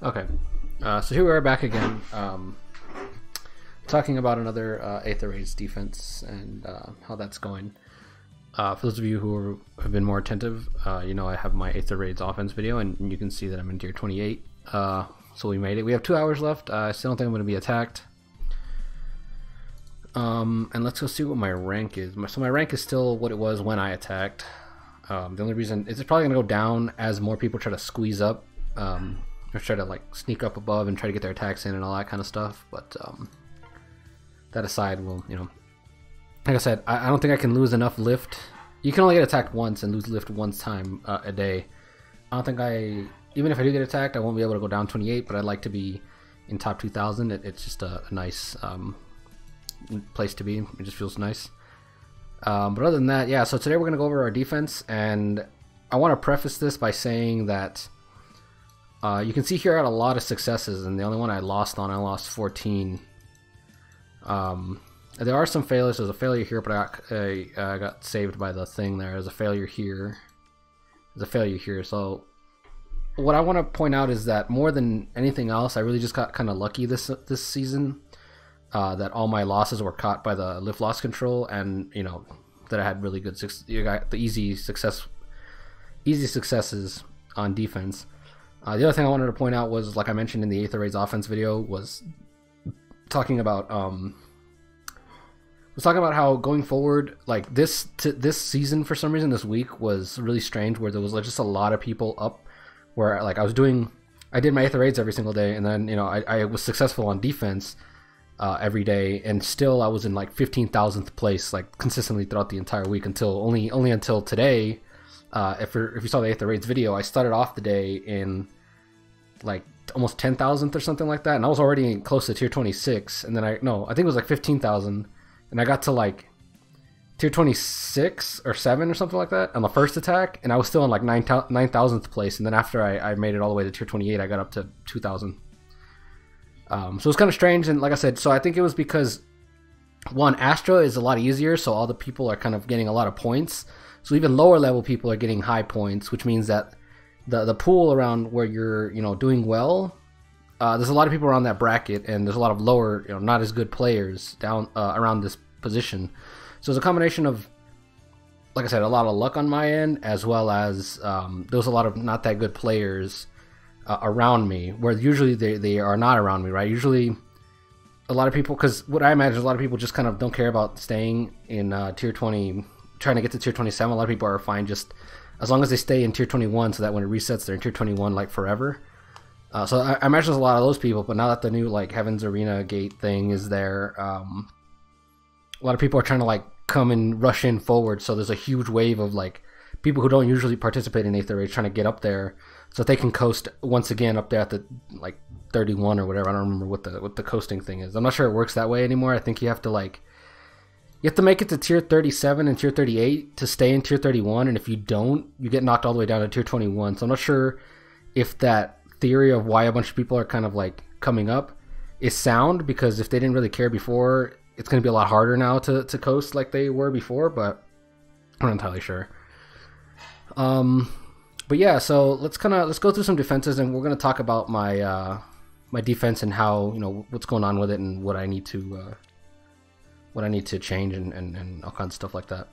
Okay, so here we are back again, talking about another Aether Raids defense and how that's going. For those of you who have been more attentive, you know I have my Aether Raids offense video, and you can see that I'm in tier 28, so we made it. We have 2 hours left. I still don't think I'm going to be attacked. And let's go see what my rank is. So my rank is still what it was when I attacked. The only reason it's probably going to go down as more people try to squeeze up. Or try to like sneak up above and try to get their attacks in and all that kind of stuff. But that aside, we'll, you know, like I said, I don't think I can lose enough lift. You can only get attacked once and lose lift once time a day. I don't think even if I do get attacked, I won't be able to go down 28. But I'd like to be in top 2000. It's just a nice place to be. It just feels nice. But other than that, yeah. So today we're gonna go over our defense, and I want to preface this by saying that. You can see here I had a lot of successes, and the only one I lost on, I lost 14. There are some failures. There's a failure here, but I got saved by the thing there. There's a failure here. There's a failure here. So what I want to point out is that more than anything else, I really just got kind of lucky this season, that all my losses were caught by the lift loss control, and you know that I had really good easy successes on defense. The other thing I wanted to point out was, like I mentioned in the Aether Raids offense video, was talking about how going forward, like this season for some reason, this week was really strange, where there was like just a lot of people up, where like I did my Aether Raids every single day, and then you know I was successful on defense every day, and still I was in like 15,000th place like consistently throughout the entire week until only until today. If you saw the Aether Raids video, I started off the day in like almost 10,000th or something like that, and I was already close to tier 26, and then I think it was like 15,000, and I got to like tier 26 or 7 or something like that on the first attack, and I was still in like 9,000th place, and then after I made it all the way to tier 28, I got up to 2,000. So it's kind of strange, and like I said, so I think it was because, one, Astra is a lot easier, so all the people are kind of getting a lot of points. So even lower level people are getting high points, which means that the pool around where you're, you know, doing well, there's a lot of people around that bracket, and there's a lot of lower, you know, not as good players down around this position. So it's a combination of, like I said, a lot of luck on my end, as well as there's a lot of not that good players around me, where usually they are not around me, right? Usually a lot of people, because what I imagine, a lot of people just kind of don't care about staying in tier 20. Trying to get to tier 27, a lot of people are fine just as long as they stay in tier 21, so that when it resets they're in tier 21 like forever. So I imagine there's a lot of those people, but now that the new like Heaven's Arena gate thing is there, a lot of people are trying to like come and rush in forward, so there's a huge wave of like people who don't usually participate in Aether Raids trying to get up there so that they can coast once again up there at the like 31 or whatever. I don't remember what the coasting thing is. I'm not sure it works that way anymore. I think you have to like make it to tier 37 and tier 38 to stay in tier 31, and if you don't, you get knocked all the way down to tier 21. So I'm not sure if that theory of why a bunch of people are kind of like coming up is sound, because if they didn't really care before, it's going to be a lot harder now to coast like they were before, but I'm not entirely sure. But yeah, so let's go through some defenses, and we're going to talk about my my defense and how, you know, what's going on with it and what I need to change and all kinds of stuff like that.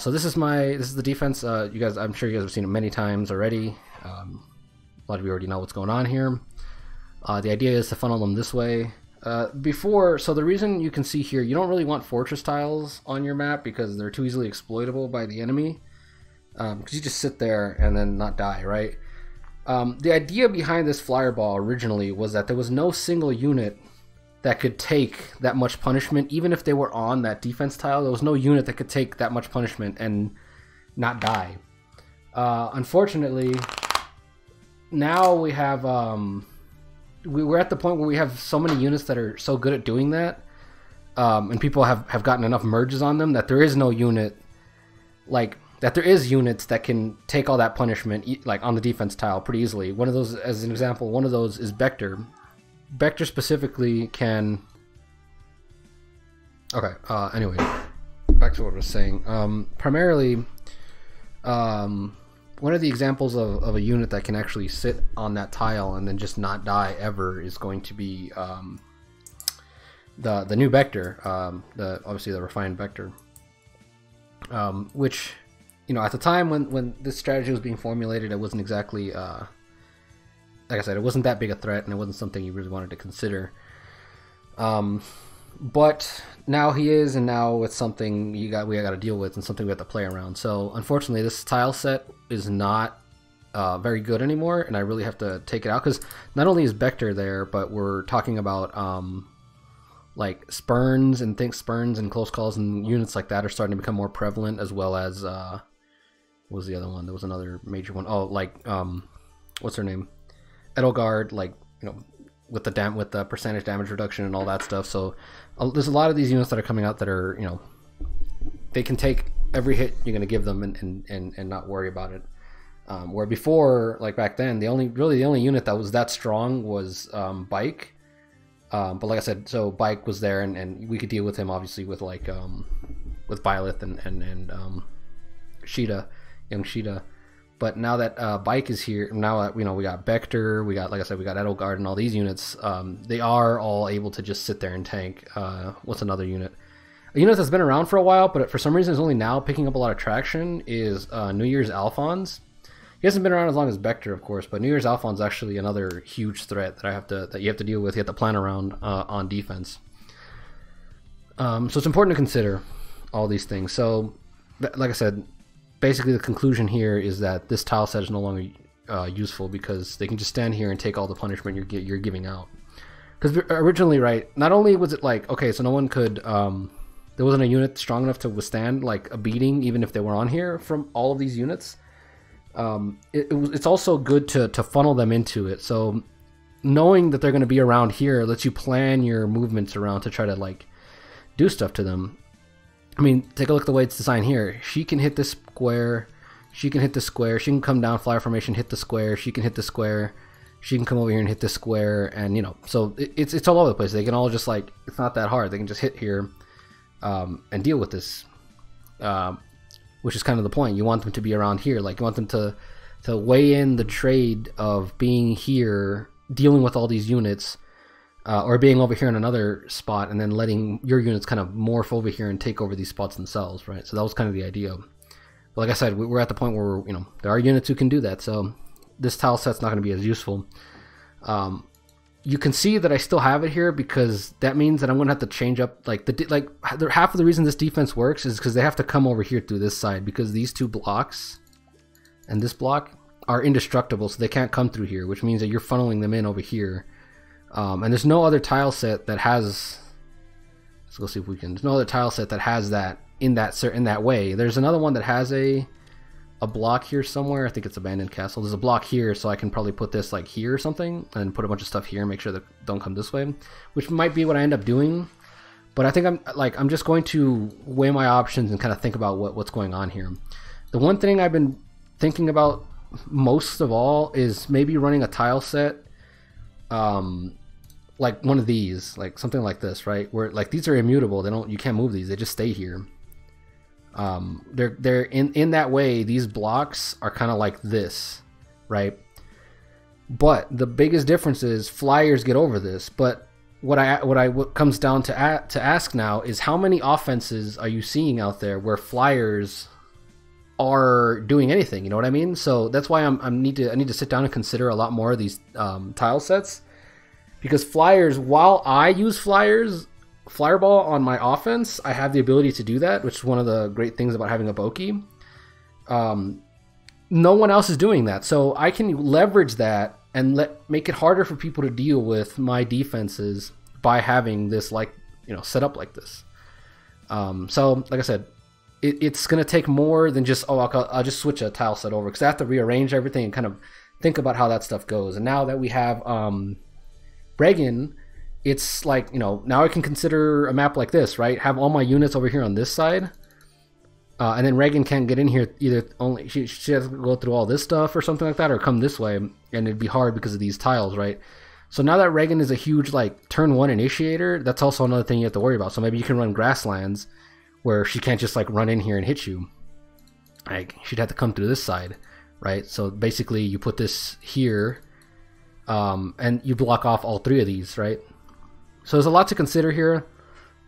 So this is the defense. You guys, I'm sure you guys have seen it many times already. A lot of you already know what's going on here. The idea is to funnel them this way. So the reason you can see here, you don't really want fortress tiles on your map because they're too easily exploitable by the enemy. Because you just sit there and then not die, right? The idea behind this flyer ball originally was that there was no single unit that could take that much punishment. Even if they were on that defense tile, there was no unit that could take that much punishment and not die. Unfortunately, now we have we're at the point where we have so many units that are so good at doing that, and people have gotten enough merges on them that there is no unit units that can take all that punishment like on the defense tile pretty easily. One of those, as an example, one of those is Vector. Vector specifically can... Okay, anyway, back to what I was saying. Primarily, one of the examples of a unit that can actually sit on that tile and then just not die ever is going to be the new Vector, obviously the refined Vector, which, you know, at the time when this strategy was being formulated, it wasn't exactly, like I said, it wasn't that big a threat, and it wasn't something you really wanted to consider. But now he is, and now it's something we got to deal with, and something we have to play around. So unfortunately, this tile set is not very good anymore, and I really have to take it out, because not only is Vector there, but we're talking about like Spurns and Spurns and close calls and units like that are starting to become more prevalent, as well as what was the other one? There was another major one. Oh, like what's her name? Edelgard, like, you know, with the percentage damage reduction and all that stuff. So there's a lot of these units that are coming out that are, you know, they can take every hit you're going to give them and not worry about it. Where before, like back then, the only unit that was that strong was Bike. But like I said, so Bike was there, and we could deal with him obviously with like with Byleth and Sheeta, young Sheeta. But now that Bike is here, now, you know, we got Vector, we got, like I said, we got Edelgard and all these units. They are all able to just sit there and tank. What's another unit? A unit that's been around for a while, but for some reason is only now picking up a lot of traction, is New Year's Alphonse. He hasn't been around as long as Vector, of course, but New Year's Alphonse is actually another huge threat that you have to deal with. You have to plan around on defense. So it's important to consider all these things. So, like I said, basically the conclusion here is that this tile set is no longer useful, because they can just stand here and take all the punishment you're giving out. Because originally, right, not only was it like, okay, so no one could, there wasn't a unit strong enough to withstand like a beating, even if they were on here, from all of these units. It's also good to funnel them into it. So knowing that they're going to be around here lets you plan your movements around to try to like do stuff to them. I mean, take a look at the way it's designed here. She can hit this square. She can hit the square. She can come down, flyer formation, hit the square. She can hit the square. She can come over here and hit the square. And, you know, so it's all over the place. They can all just, like, it's not that hard. They can just hit here and deal with this, which is kind of the point. You want them to be around here. Like, you want them to weigh in the trade of being here, dealing with all these units, or being over here in another spot and then letting your units kind of morph over here and take over these spots themselves, right? So that was kind of the idea. But like I said, we're at the point where we're, you know, there are units who can do that, so this tile set's not going to be as useful. You can see that I still have it here, because that means that I'm going to have to change up, like, half of the reason this defense works is because they have to come over here through this side, because these two blocks and this block are indestructible, so they can't come through here, which means that you're funneling them in over here. And there's no other tile set that has. Let's go see if we can. There's no other tile set that has that in that way. There's another one that has a block here somewhere. I think it's Abandoned Castle. There's a block here, so I can probably put this like here or something, and put a bunch of stuff here and make sure that don't come this way, which might be what I end up doing. But I think I'm just going to weigh my options and kind of think about what's going on here. The one thing I've been thinking about most of all is maybe running a tile set. Like one of these, like something like this, right? Where like these are immutable. You can't move these. They just stay here. They're in that way. These blocks are kind of like this, right? But the biggest difference is flyers get over this. But what comes down to ask now is, how many offenses are you seeing out there where flyers are doing anything? You know what I mean? So that's why I need to sit down and consider a lot more of these tile sets, because flyers, while I use flyerball on my offense, I have the ability to do that, which is one of the great things about having a Boki. No one else is doing that, so I can leverage that and make it harder for people to deal with my defenses by having this, like, you know, set up like this. So like I said, it's going to take more than just, oh, I'll just switch a tile set over, because I have to rearrange everything and kind of think about how that stuff goes. And now that we have Regan, it's like, you know, now I can consider a map like this, right? Have all my units over here on this side, and then Regan can't get in here either. Only she has to go through all this stuff or something like that, or come this way, and it'd be hard because of these tiles, right? So now that Regan is a huge, like, turn one initiator, that's also another thing you have to worry about. So maybe you can run Grasslands, where she can't just, like, run in here and hit you. Like, she'd have to come through this side, right? So basically you put this here, and you block off all three of these, right? So there's a lot to consider here,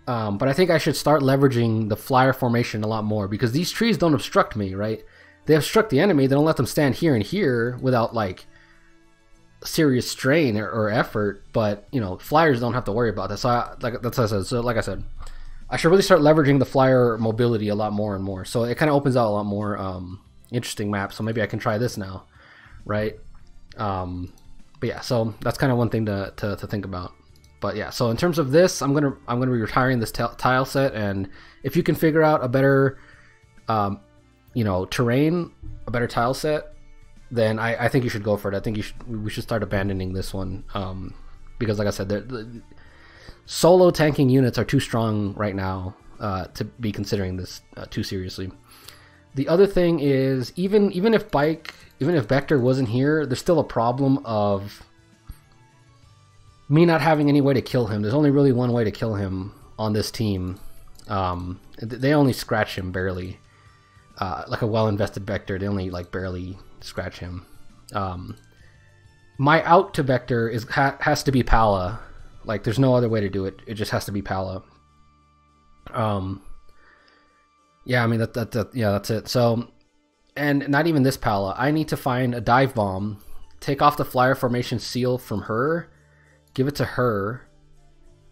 but I think I should start leveraging the flyer formation a lot more, because these trees don't obstruct me, right? They obstruct the enemy. They don't let them stand here and here without like serious strain or effort, but you know, flyers don't have to worry about that. So I should really start leveraging the flyer mobility a lot more and more. So it kind of opens out a lot more interesting maps. So maybe I can try this now, right? But yeah, so that's kind of one thing to think about. But yeah, so in terms of this, I'm gonna be retiring this tile set, and if you can figure out a better, you know, terrain, a better tile set, then I think you should go for it. I think we should start abandoning this one, because like I said, the solo tanking units are too strong right now to be considering this too seriously. The other thing is, even if Vector wasn't here, there's still a problem of me not having any way to kill him. There's only really one way to kill him on this team. They only scratch him barely. Like a well-invested Vector, they only like barely scratch him. My out to Vector has to be Palla. Like, there's no other way to do it. It just has to be Palla. Yeah, I mean that's it. So, and not even this Palla. I need to find a dive bomb, take off the flyer formation seal from her, give it to her,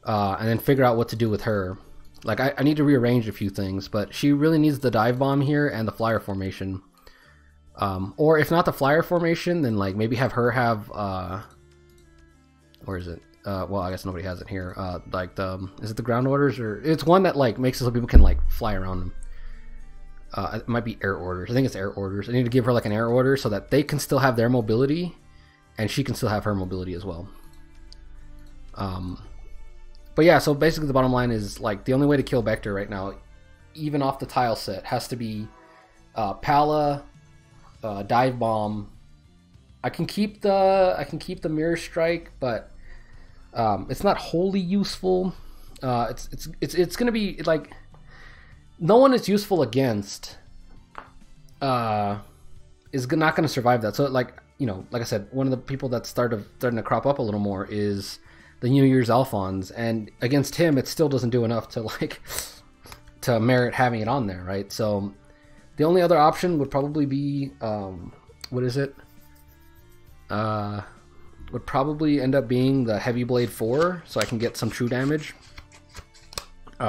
and then figure out what to do with her. Like I need to rearrange a few things, but she really needs the dive bomb here and the flyer formation. Or if not the flyer formation, then like maybe have her have where is it? Well, I guess nobody has it here. Like is it the ground orders, or it's one that like makes it so people can like fly around them. It might be air orders. I think it's air orders. I need to give her like an air order so that they can still have their mobility, and she can still have her mobility as well. But yeah, so basically the bottom line is like the only way to kill Vector right now, even off the tile set, has to be Palla, dive bomb. I can keep the mirror strike, but it's not wholly useful. It's gonna be like no one is useful against is not gonna survive that. So like, you know, like I said, one of the people that's starting to crop up a little more is the New Year's Alphonse, and against him it still doesn't do enough to like to merit having it on there, right? So the only other option would probably be would probably end up being the Heavy Blade 4, so I can get some true damage. But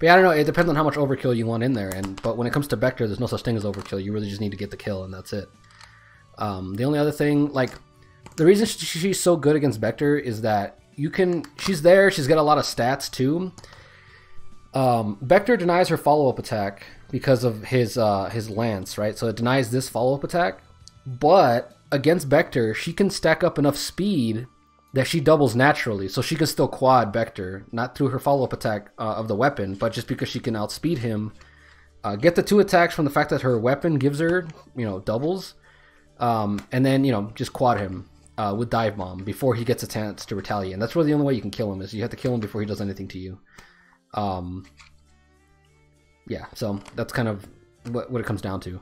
yeah, I don't know, it depends on how much overkill you want in there, but when it comes to Vector, there's no such thing as overkill. You really just need to get the kill, and that's it. The only other thing, like, the reason she's so good against Vector is that she's there, she's got a lot of stats too. Vector denies her follow-up attack because of his lance, right? So it denies this follow-up attack, but against Vector, she can stack up enough speed that she doubles naturally, so she can still quad Vector, not through her follow-up attack of the weapon, but just because she can outspeed him, get the two attacks from the fact that her weapon gives her, you know, doubles, and then, you know, just quad him. With dive bomb before he gets a chance to retaliate, and that's really the only way you can kill him, is you have to kill him before he does anything to you. Yeah, so that's kind of what it comes down to.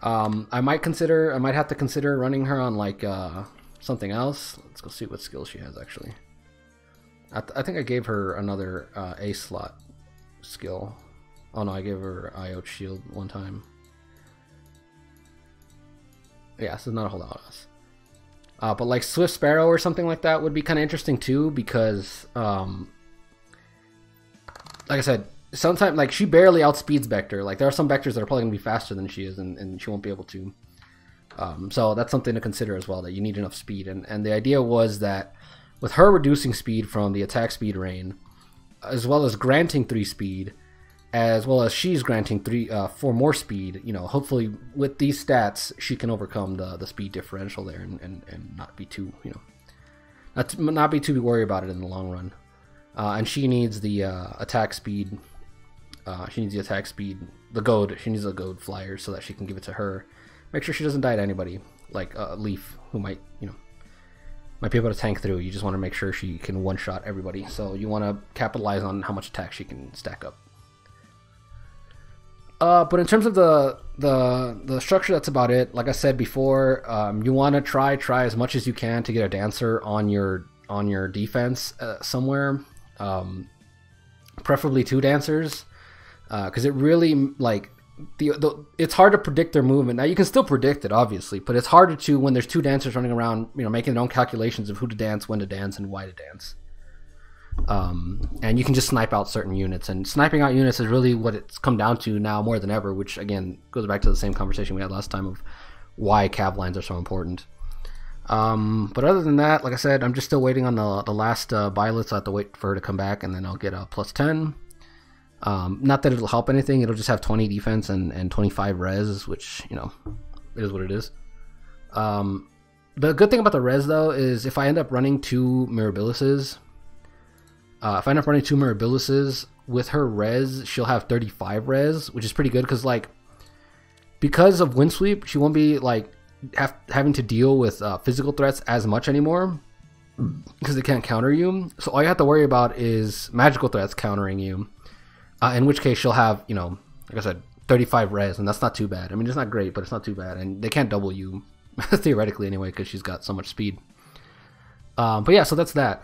I might have to consider running her on like something else. Let's go see what skill she has actually. I think I gave her another A slot skill. Oh no, I gave her IO shield one time. Yeah, so not a whole lot else. But like Swift Sparrow or something like that would be kind of interesting too, because like I said, sometimes like she barely outspeeds Vector. Like there are some Vectors that are probably gonna be faster than she is, and she won't be able to. So that's something to consider as well, that you need enough speed. And the idea was that with her reducing speed from the attack speed rain, as well as granting 3 speed, as well as she's granting 4 more speed, you know, hopefully with these stats, she can overcome the speed differential there and not be too, you know, not be too worried about it in the long run. And she needs the attack speed. She needs the attack speed, the goad. She needs a goad flyer so that she can give it to her. Make sure she doesn't die to anybody, like Líf, who might, you know, might be able to tank through. You just want to make sure she can one-shot everybody. So you want to capitalize on how much attack she can stack up. But in terms of the structure, that's about it. Like I said before, you want to try as much as you can to get a dancer on your defense somewhere. Preferably two dancers, because it really like it's hard to predict their movement. Now you can still predict it, obviously, but it's harder to when there's two dancers running around, you know, making their own calculations of who to dance, when to dance, and why to dance. And you can just snipe out certain units, and sniping out units is really what it's come down to now more than ever, which again goes back to the same conversation we had last time of why cav lines are so important. But other than that, like I said, I'm just still waiting on the last Byleth, so I have to wait for her to come back, and then I'll get a plus 10. Not that it'll help anything, it'll just have 20 defense and 25 res, which, you know, it is what it is. The good thing about the res, though, is if I end up running two Mirabilises, with her res, she'll have 35 res, which is pretty good because, like, because of Windsweep, she won't be, like, having to deal with physical threats as much anymore because they can't counter you. So all you have to worry about is magical threats countering you, in which case she'll have, you know, like I said, 35 res, and that's not too bad. I mean, it's not great, but it's not too bad, and they can't double you, theoretically anyway, because she's got so much speed. But yeah, so that's that.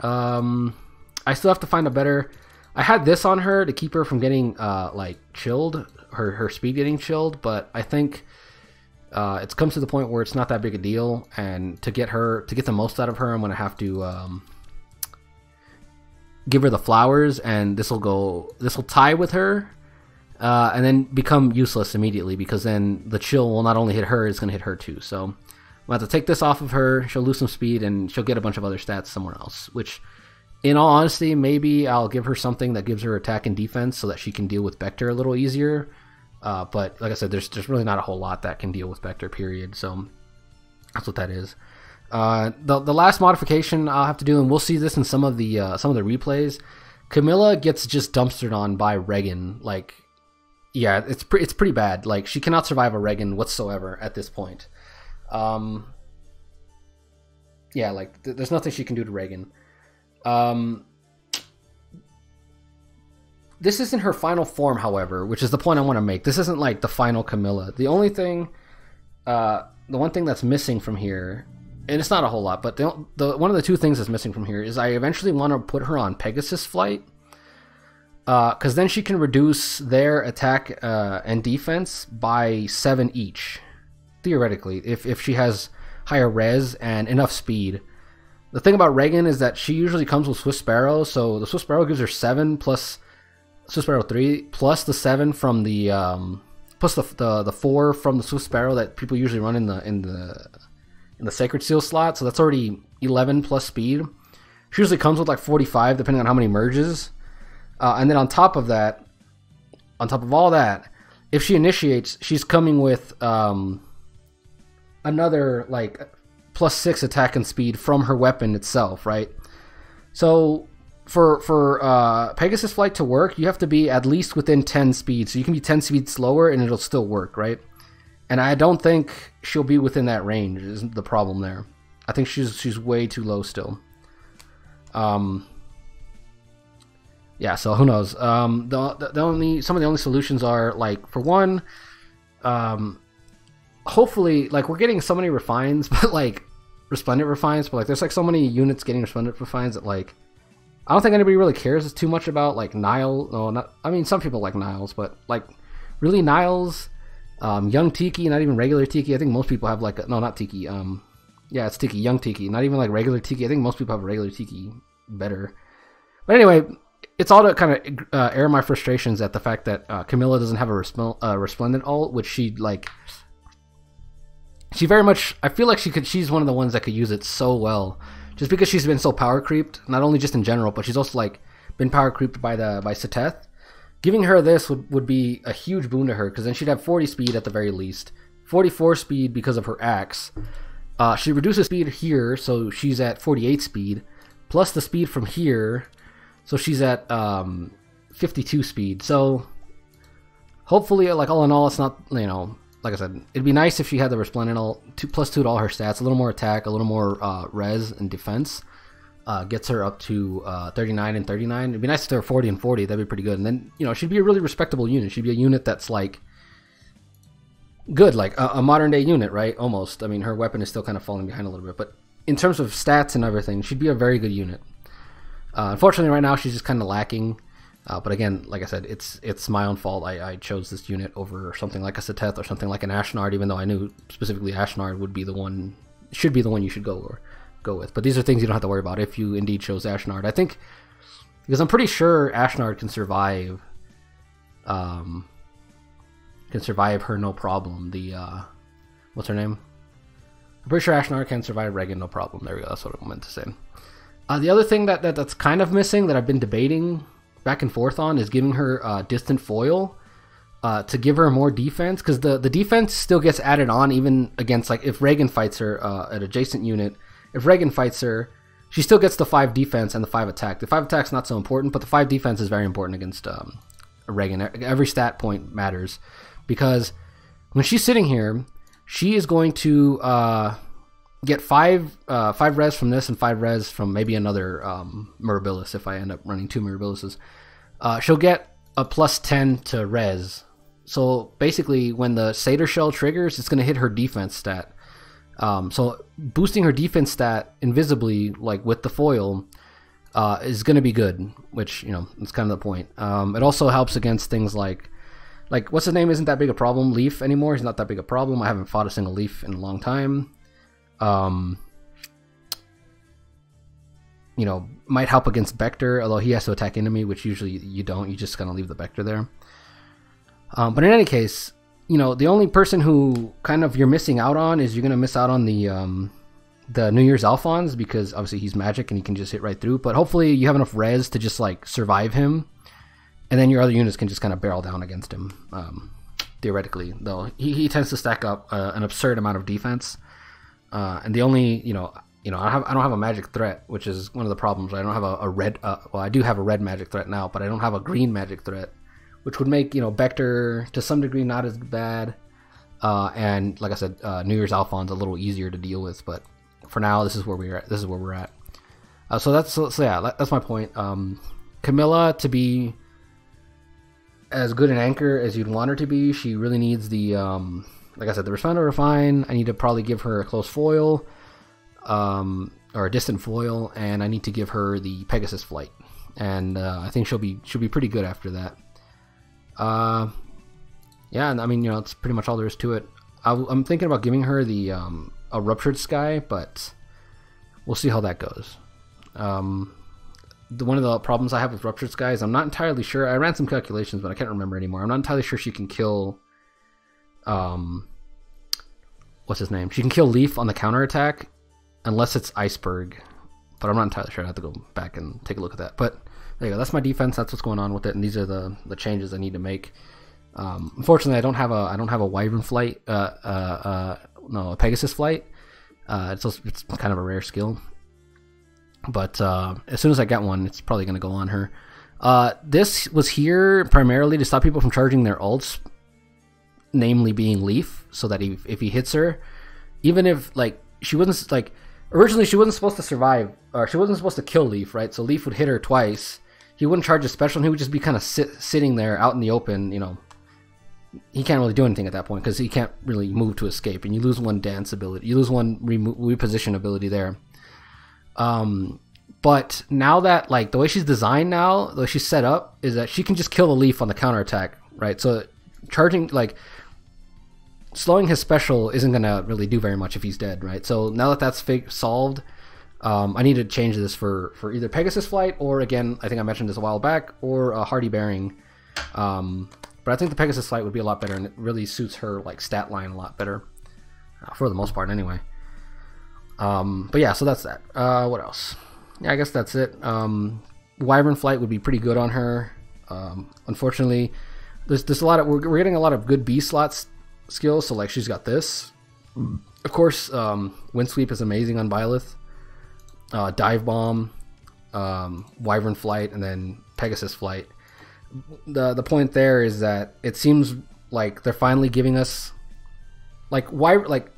I still have to find a better... I had this on her to keep her from getting, like, chilled, her speed getting chilled, but I think it comes to the point where it's not that big a deal, and to get the most out of her, I'm going to have to give her the flowers, and this will tie with her, and then become useless immediately, because then the chill will not only hit her, it's going to hit her too. So I'm going to have to take this off of her, she'll lose some speed, and she'll get a bunch of other stats somewhere else, which... In all honesty, maybe I'll give her something that gives her attack and defense so that she can deal with Vector a little easier. But like I said, there's just really not a whole lot that can deal with Vector, period. So that's what that is. The last modification I'll have to do, and we'll see this in some of the replays, Camilla gets just dumpstered on by Regan. Like, yeah, it's pretty bad. Like, she cannot survive a Regan whatsoever at this point. Yeah, like, there's nothing she can do to Regan. This isn't her final form, however, which is the point I want to make. This isn't like the final Camilla. The only thing, the one thing that's missing from here, and it's not a whole lot, but one of the two things that's missing from here is I eventually want to put her on Pegasus Flight, because then she can reduce their attack and defense by 7 each, theoretically, if she has higher res and enough speed. The thing about Regan is that she usually comes with Swift Sparrow, so the Swift Sparrow gives her 7 plus Swift Sparrow 3 plus the 7 from the plus the 4 from the Swift Sparrow that people usually run in the Sacred Seal slot. So that's already 11 plus speed. She usually comes with like 45, depending on how many merges. And then on top of all that, if she initiates, she's coming with another like. Plus 6 attack and speed from her weapon itself, right? So for Pegasus Flight to work, you have to be at least within 10 speed. So you can be 10 speed slower and it'll still work, right? And I don't think she'll be within that range is the problem there. I think she's way too low still. Yeah, so who knows? Some of the only solutions are, like, for one, hopefully, like, we're getting so many refines, but like Resplendent refines, but like there's like so many units getting Resplendent refines that like I don't think anybody really cares too much about, like, Niall. No, not, I mean, some people like Niles, but like really Niles, Young Tiki, not even regular Tiki. I think most people have like a, no, not Tiki. Yeah, it's Tiki, Young Tiki, not even like regular Tiki. I think most people have regular Tiki better. But anyway, it's all to kind of air my frustrations at the fact that Camilla doesn't have a Resplendent ult, which she like. She very much, I feel like she's one of the ones that could use it so well, just because she's been so power creeped, not only just in general, but she's also like been power creeped by Seteth. Giving her this would be a huge boon to her, because then she'd have 40 speed at the very least, 44 speed because of her axe. She reduces speed here, so she's at 48 speed, plus the speed from here, so she's at 52 speed. So hopefully, like, all in all, it's not, you know. Like I said, it'd be nice if she had the Resplendent ult, plus 2 to all her stats, a little more attack, a little more res and defense, gets her up to 39 and 39. It'd be nice if they were 40 and 40, that'd be pretty good. And then, you know, she'd be a really respectable unit. She'd be a unit that's like, good, like a modern day unit, right? Almost. I mean, her weapon is still kind of falling behind a little bit, but in terms of stats and everything, she'd be a very good unit. Unfortunately, right now she's just kind of lacking. But again, like I said, it's my own fault. I chose this unit over something like a Seteth or something like an Ashnard, even though I knew specifically Ashnard would be the one, should be the one you should go with. But these are things you don't have to worry about if you indeed chose Ashnard. I think, because I'm pretty sure Ashnard can survive, her no problem. The what's her name? I'm pretty sure Ashnard can survive Regan no problem. There we go. That's what I meant to say. The other thing that's kind of missing that I've been debating back and forth on is giving her distant foil to give her more defense, because the defense still gets added on even against, like, if Regan fights her at adjacent unit. If Regan fights her, she still gets the 5 defense and the 5 attack. The 5 attack's not so important, but the 5 defense is very important against Regan. Every stat point matters, because when she's sitting here, she is going to get 5 res from this and 5 res from maybe another Mirabilis if I end up running 2 Mirabilis. She'll get a +10 to res. So basically, when the Seiðr Shell triggers, it's going to hit her defense stat. So boosting her defense stat invisibly, like with the foil, is going to be good, which, you know, it's kind of the point. It also helps against things like what's his name isn't that big a problem, Líf anymore. He's not that big a problem. I haven't fought a single Líf in a long time. You know, might help against Vector, although he has to attack into me, which usually you don't. You just kind of leave the Vector there. But in any case, you know, the only person who kind of you're missing out on is you're going to miss out on the New Year's Alphonse, because obviously he's magic and he can just hit right through. But hopefully you have enough res to just, like, survive him, and then your other units can just kind of barrel down against him, theoretically. Though he tends to stack up an absurd amount of defense, and the only, you know, I don't have a magic threat, which is one of the problems. I don't have a red. Well, I do have a red magic threat now, but I don't have a green magic threat, which would make, you know, Vector to some degree not as bad, and like I said, New Year's Alphonse a little easier to deal with. But for now, this is where we're at. So yeah, that's my point. Camilla, to be as good an anchor as you'd want her to be, she really needs the like I said, the Respond or Refine. I need to probably give her a close foil, or a distant foil, and I need to give her the Pegasus Flight, and I think she'll be pretty good after that. Yeah, I mean, you know, that's pretty much all there is to it. I'm thinking about giving her the a Ruptured Sky, but we'll see how that goes. One of the problems I have with Ruptured Sky is I'm not entirely sure. I ran some calculations, but I can't remember anymore. I'm not entirely sure she can kill what's his name? She can kill Líf on the counterattack unless it's Iceberg, but I'm not entirely sure. I have to go back and take a look at that. But there you go. That's my defense. That's what's going on with it, and these are the changes I need to make. Unfortunately, I don't have a Wyvern Flight. No, a Pegasus Flight. It's kind of a rare skill, but as soon as I get one, it's probably going to go on her. This was here primarily to stop people from charging their ults, namely being Líf, so that if he hits her, even if, like, she wasn't, like, originally she wasn't supposed to survive, or she wasn't supposed to kill Líf, right? So Líf would hit her twice. He wouldn't charge a special, and he would just be kind of sitting there out in the open. You know, he can't really do anything at that point because he can't really move to escape, and you lose one dance ability, you lose one reposition ability there. But now that, like, the way she's designed now, the way she's set up, is that she can just kill a Líf on the counterattack, right? So charging, like, slowing his special isn't going to really do very much if he's dead, right? So now that that's solved, I need to change this for either Pegasus Flight, or, again, I think I mentioned this a while back, or a Hardy Bearing. But I think the Pegasus Flight would be a lot better, and it really suits her, like, stat line a lot better, for the most part anyway. But yeah, so that's that. What else? Yeah, I guess that's it. Wyvern Flight would be pretty good on her. Unfortunately, there's a lot of, we're getting a lot of good B slots skills, so, like, she's got this. Of course, Wind Sweep is amazing on Byleth. Dive Bomb, Wyvern Flight, and then Pegasus Flight. The point there is that it seems like they're finally giving us, like, why, like,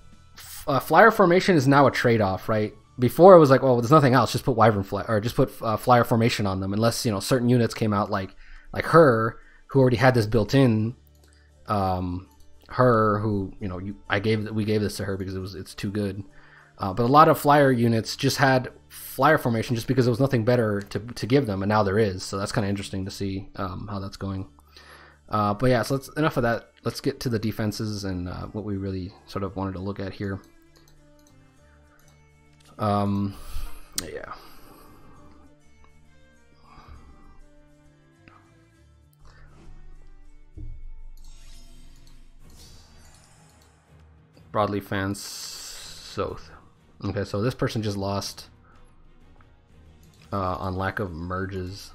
Flyer Formation is now a trade-off, right? Before it was like, oh, well, there's nothing else, just put Wyvern Flight, or just put Flyer Formation on them, unless, you know, certain units came out, like her, who already had this built in. her, who, you know, we gave this to her because it's too good. But a lot of flyer units just had flyer formation just because there was nothing better to give them, and now there is. So that's kind of interesting to see how that's going. But yeah, so enough of that. Let's get to the defenses and what we really sort of wanted to look at here. Yeah. Broadleaf fans, Soth. Okay, so this person just lost on lack of merges.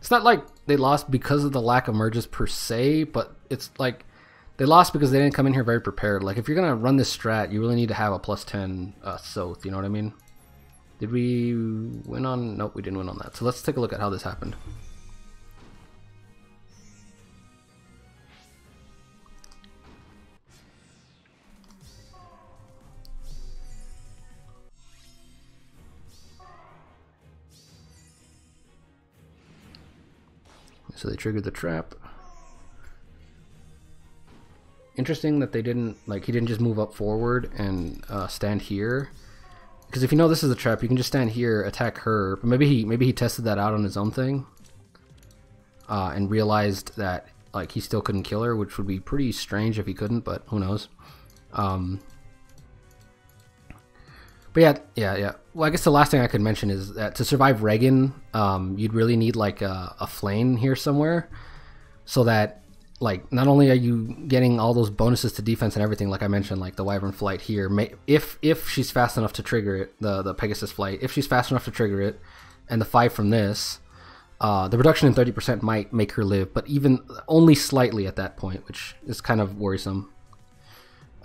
It's not like they lost because of the lack of merges per se, but it's like they lost because they didn't come in here very prepared. Like, if you're going to run this strat, you really need to have a +10 Soth, you know what I mean? Did we win on... Nope, we didn't win on that. So let's take a look at how this happened. So they triggered the trap. Interesting that they didn't, like, he didn't just move up forward and stand here, because if you know this is a trap, you can just stand here, attack her. But maybe he tested that out on his own thing and realized that, like, he still couldn't kill her, which would be pretty strange if he couldn't, but who knows. But yeah. Well, I guess the last thing I could mention is that to survive Regan, you'd really need, like, a flame here somewhere, so that, like, not only are you getting all those bonuses to defense and everything, like I mentioned, like the Wyvern Flight here, if she's fast enough to trigger it, the Pegasus Flight, if she's fast enough to trigger it, and the 5 from this, the reduction in 30% might make her live, but even only slightly at that point, which is kind of worrisome.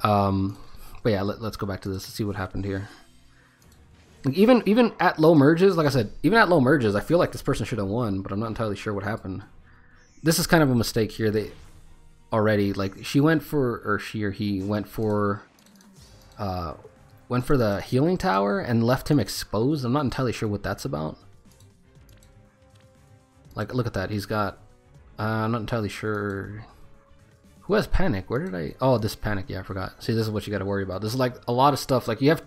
But yeah, let's go back to this and see what happened here. Like, even at low merges, like I said, even at low merges, I feel like this person should have won, but I'm not entirely sure what happened. This is kind of a mistake here. They already, like, she went for, or she or he went for the healing tower and left him exposed. I'm not entirely sure what that's about. Like, look at that. He's got, I'm not entirely sure. Who has panic? Where did I, oh, this panic. Yeah, I forgot. See, this is what you got to worry about. This is like a lot of stuff. Like, you have,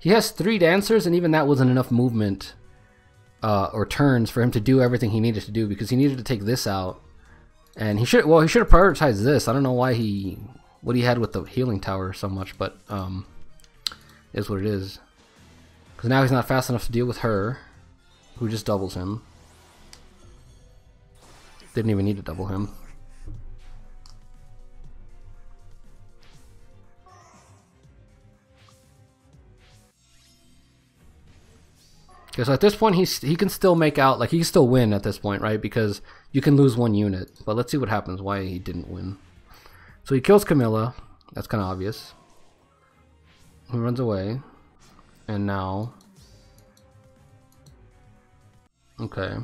he has 3 dancers, and even that wasn't enough movement or turns for him to do everything he needed to do, because he needed to take this out, and he should have prioritized this. I don't know why what he had with the healing tower so much, but it is what it is. Because now he's not fast enough to deal with her, who just doubles him. Didn't even need to double him. So at this point, he can still make out, like, he can still win at this point, right? Because you can lose 1 unit. But let's see what happens, why he didn't win. So he kills Camilla. That's kind of obvious. He runs away. And now... Okay.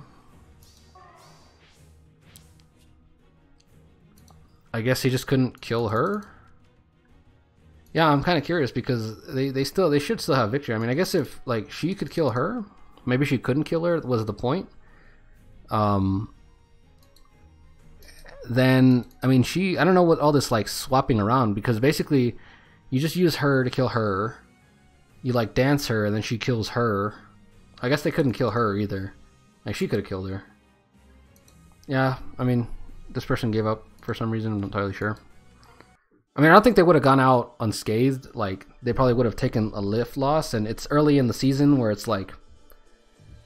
I guess he just couldn't kill her? Yeah, I'm kind of curious, because they should still have victory. I mean, I guess if, like, she could kill her, maybe she couldn't kill her was the point. Then, I mean, I don't know what all this, like, swapping around, because basically you just use her to kill her. You, like, dance her, and then she kills her. I guess they couldn't kill her either. Like, she could have killed her. Yeah, I mean, this person gave up for some reason. I'm not entirely sure. I mean, I don't think they would have gone out unscathed. Like, they probably would have taken a Líf loss, and it's early in the season where it's like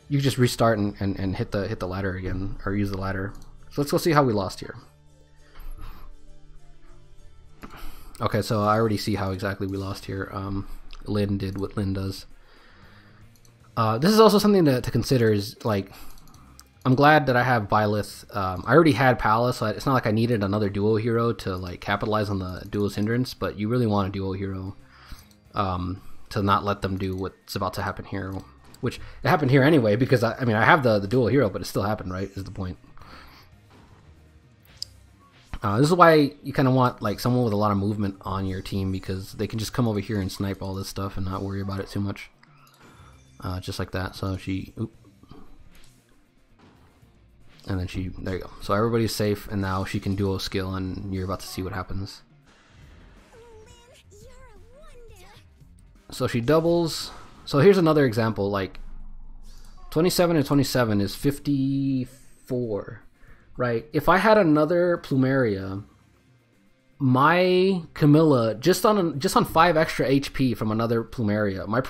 you just restart and hit the ladder again, or use the ladder. So let's go see how we lost here. Okay, so I already see how exactly we lost here. Lyn did what Lyn does. This is also something to consider, is, like, I'm glad that I have Byleth. I already had Palla, so it's not like I needed another duo hero to, like, capitalize on the duo's hindrance, but you really want a duo hero to not let them do what's about to happen here, which it happened here anyway, because, I mean, I have the duo hero, but it still happened, right, is the point. This is why you kind of want, like, someone with a lot of movement on your team, because they can just come over here and snipe all this stuff and not worry about it too much. Just like that, so she... Oops. And then there you go. So everybody's safe, and now she can duo skill, and you're about to see what happens. So she doubles. So here's another example, like 27 and 27 is 54, right? If I had another Plumeria, my Camilla just on 5 extra HP from another Plumeria, my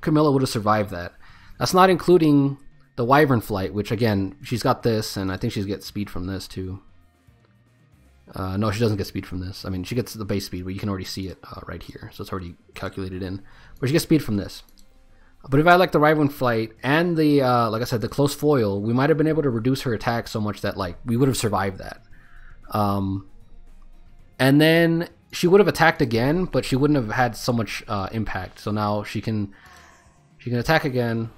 Camilla would have survived that. That's not including the Wyvern Flight, which again, she's got this, and I think she's get speed from this too. No, she doesn't get speed from this. I mean, she gets the base speed, but you can already see it right here, so it's already calculated in. But she gets speed from this. But if I had like the Wyvern Flight and the like I said, the Close Foil, we might have been able to reduce her attack so much that like we would have survived that. And then she would have attacked again, but she wouldn't have had so much impact. So now she can attack again.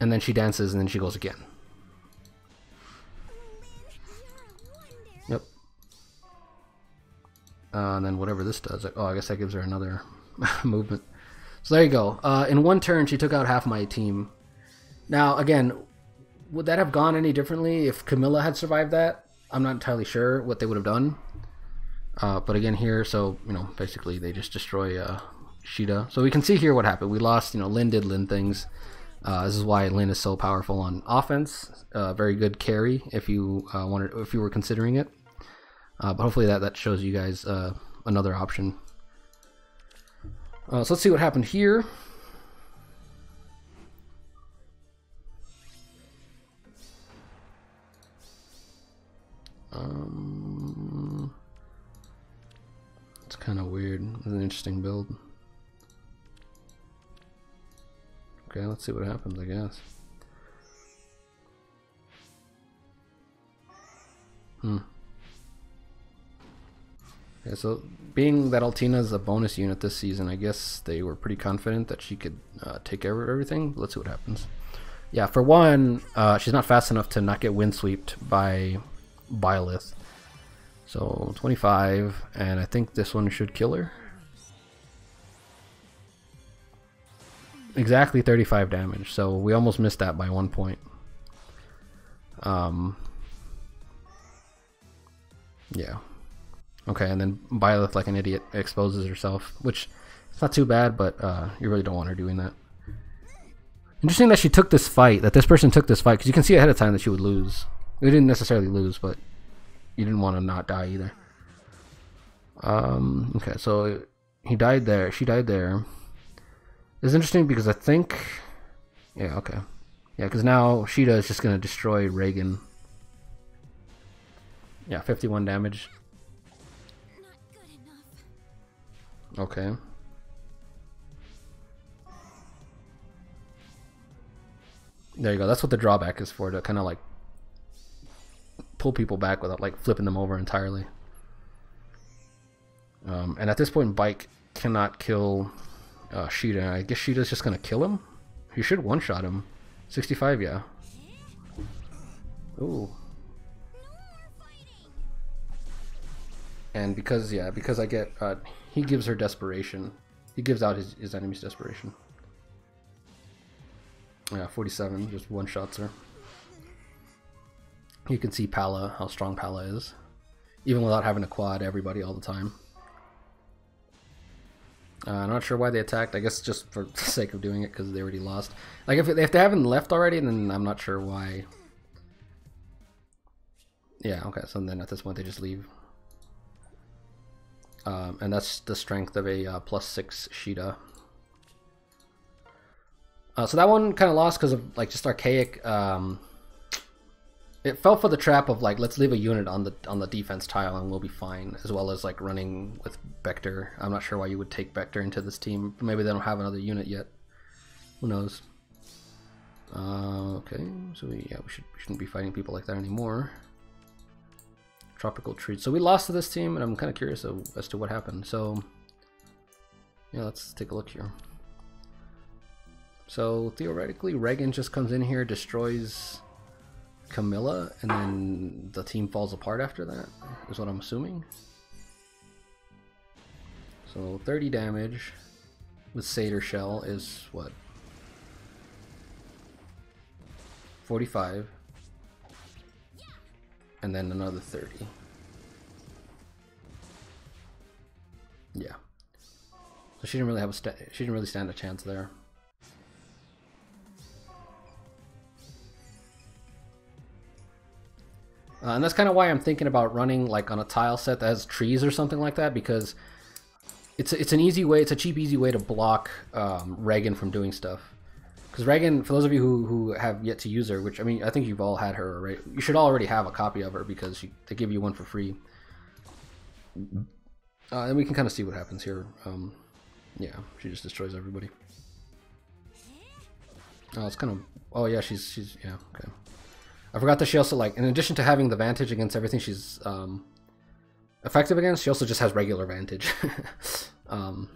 And then she dances, and then she goes again. Yep. And then whatever this does, like, oh, I guess that gives her another movement. So there you go. In one turn, she took out half my team. Now, again, would that have gone any differently if Camilla had survived that? I'm not entirely sure what they would have done. But again, here, so, you know, basically they just destroy Sheeta. So we can see here what happened. We lost, you know, Lyn did Lyn things. This is why Lyn is so powerful on offense. Very good carry if you if you were considering it. But hopefully that shows you guys another option. So let's see what happened here. It's kind of weird. It's an interesting build. Okay, let's see what happens, I guess. Yeah, so being that Altina is a bonus unit this season, I guess they were pretty confident that she could take care of everything. Let's see what happens. Yeah, for one, she's not fast enough to not get windswept by Byleth. So 25, and I think this one should kill her. Exactly 35 damage, so we almost missed that by 1 point. Yeah. Okay, and then Byleth, like an idiot, exposes herself, which it's not too bad, but you really don't want her doing that. Interesting that she took this fight, that this person took this fight, because you can see ahead of time that she would lose. We didn't necessarily lose, but you didn't want to not die either. Okay, so he died there, she died there. It's interesting because I think, yeah, okay, yeah, because now Sheeta is just gonna destroy Regan. Yeah, 51 damage. Not good enough. Okay. There you go. That's what the drawback is for, to kind of like pull people back without like flipping them over entirely. And at this point, Bike cannot kill Sheeta. I guess Sheeta's just gonna kill him. He should one-shot him. 65, yeah. Ooh. And because, yeah, because I get, he gives her desperation. He gives out his enemy's desperation. Yeah, 47, just one-shots her. You can see Palla, how strong Palla is. Even without having to quad everybody all the time. I'm not sure why they attacked. I guess just for the sake of doing it because they already lost. Like if they haven't left already, then I'm not sure why. Yeah, okay. So then at this point they just leave. And that's the strength of a +6 Sheeta. So that one kind of lost because of like just archaic. It fell for the trap of like let's leave a unit on the defense tile and we'll be fine, as well as like running with Vector. I'm not sure why you would take Vector into this team. Maybe they don't have another unit yet. Who knows? Okay, so we shouldn't be fighting people like that anymore. Tropical Treat. So we lost to this team, and I'm kind of curious as to what happened. So yeah, let's take a look here. So theoretically, Regan just comes in here, destroys Camilla, and then the team falls apart after that, is what I'm assuming. So 30 damage with Seiðr Shell is what? 45. And then another 30. Yeah. So she didn't really have stand a chance there. And that's kind of why I'm thinking about running like on a tile set that has trees or something like that, because it's an easy way, it's a cheap easy way to block Regan from doing stuff. Because Regan, for those of you who have yet to use her, which I mean I think you've all had her, right? You should already have a copy of her because they give you one for free. And we can kind of see what happens here. Yeah, she just destroys everybody. Oh, it's kind of she's yeah, okay. I forgot that she also, like, in addition to having the Vantage against everything she's effective against, she also just has regular Vantage.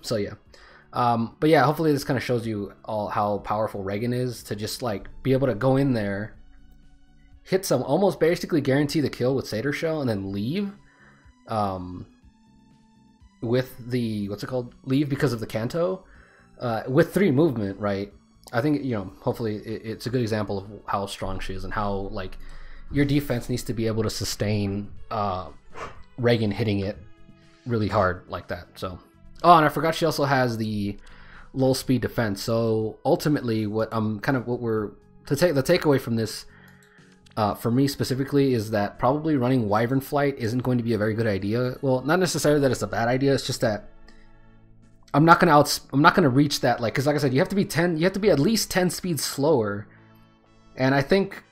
So yeah. But yeah, hopefully this kind of shows you all how powerful Regan is to just, like, be able to go in there, hit some, almost basically guarantee the kill with Seiðr Shell, and then leave with the, what's it called? Leave because of the Kanto with 3 movement, right? I think, you know, hopefully it's a good example of how strong she is and how, like, your defense needs to be able to sustain Regan hitting it really hard like that. So, oh, and I forgot she also has the low speed defense. So ultimately what I'm kind of, what we're to take, the takeaway from this for me specifically is that probably running Wyvern Flight isn't going to be a very good idea. Well, not necessarily that it's a bad idea. It's just that I'm not gonna reach that, like, because like I said, you have to be at least 10 speeds slower, and I think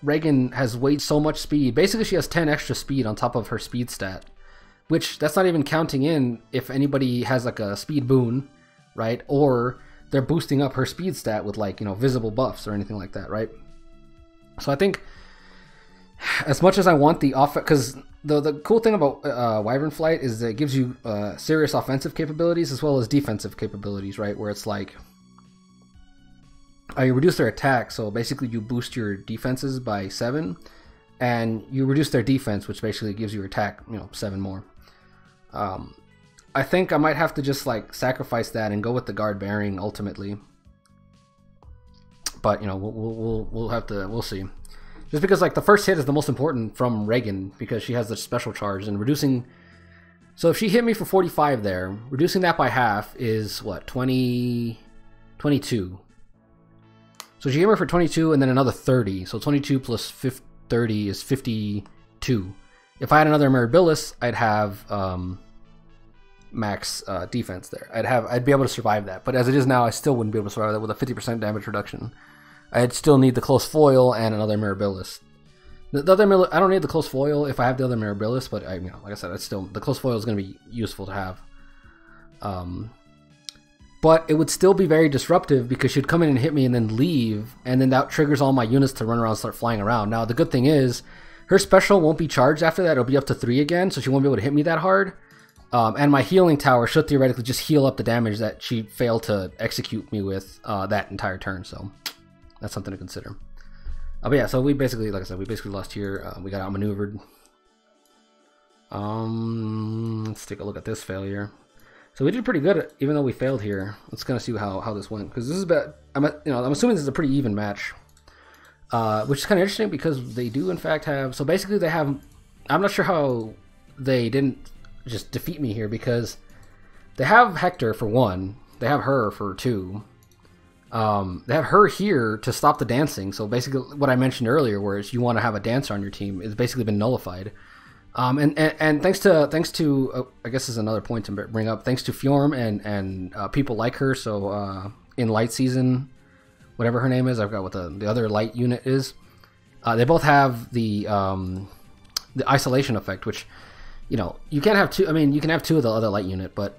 Regan has weighed so much speed. Basically, she has 10 extra speed on top of her speed stat, which that's not even counting in if anybody has like a speed boon, right? Or they're boosting up her speed stat with, like, you know, visible buffs or anything like that, right? So I think as much as I want the offense, because the cool thing about Wyvern Flight is that it gives you serious offensive capabilities as well as defensive capabilities, right? Where it's like, you reduce their attack, so basically you boost your defenses by 7, and you reduce their defense, which basically gives your attack, you know, 7 more. I think I might have to just, like, sacrifice that and go with the guard bearing ultimately. But, you know, we'll have to, we'll see. Just because, like, the first hit is the most important from Regan because she has the special charge, and reducing... So if she hit me for 45 there, reducing that by half is, what, 22. So she hit me for 22 and then another 30. So 22 plus 30 is 52. If I had another Mirabilis, I'd have max defense there. I'd be able to survive that. But as it is now, I still wouldn't be able to survive that with a 50% damage reduction. I'd still need the Close Foil and another Mirabilis. The other, I don't need the Close Foil if I have the other Mirabilis, but I, you know, like I said, the Close Foil is going to be useful to have. But it would still be very disruptive because she'd come in and hit me and then leave, and then that triggers all my units to run around and start flying around. Now the good thing is, her special won't be charged after that; it'll be up to 3 again, so she won't be able to hit me that hard. And my healing tower should theoretically just heal up the damage that she failed to execute me with that entire turn. So. That's something to consider. But yeah, so we basically, like I said, we basically lost here. We got outmaneuvered. Let's take a look at this failure. So we did pretty good, even though we failed here. Let's kind of see how this went, because this is about, I'm assuming this is a pretty even match, which is kind of interesting because they do in fact have. So basically they have. I'm not sure how they didn't just defeat me here, because they have Hector for 1, they have her for 2. They have her here to stop the dancing. So basically what I mentioned earlier, where you want to have a dancer on your team, it's basically been nullified. And thanks to I guess is another point to bring up, thanks to Fjorm and people like her. So in Light Season, whatever her name is, I forgot what the other light unit is. They both have the isolation effect, which, you know, you can't have 2. I mean, you can have 2 of the other light unit, but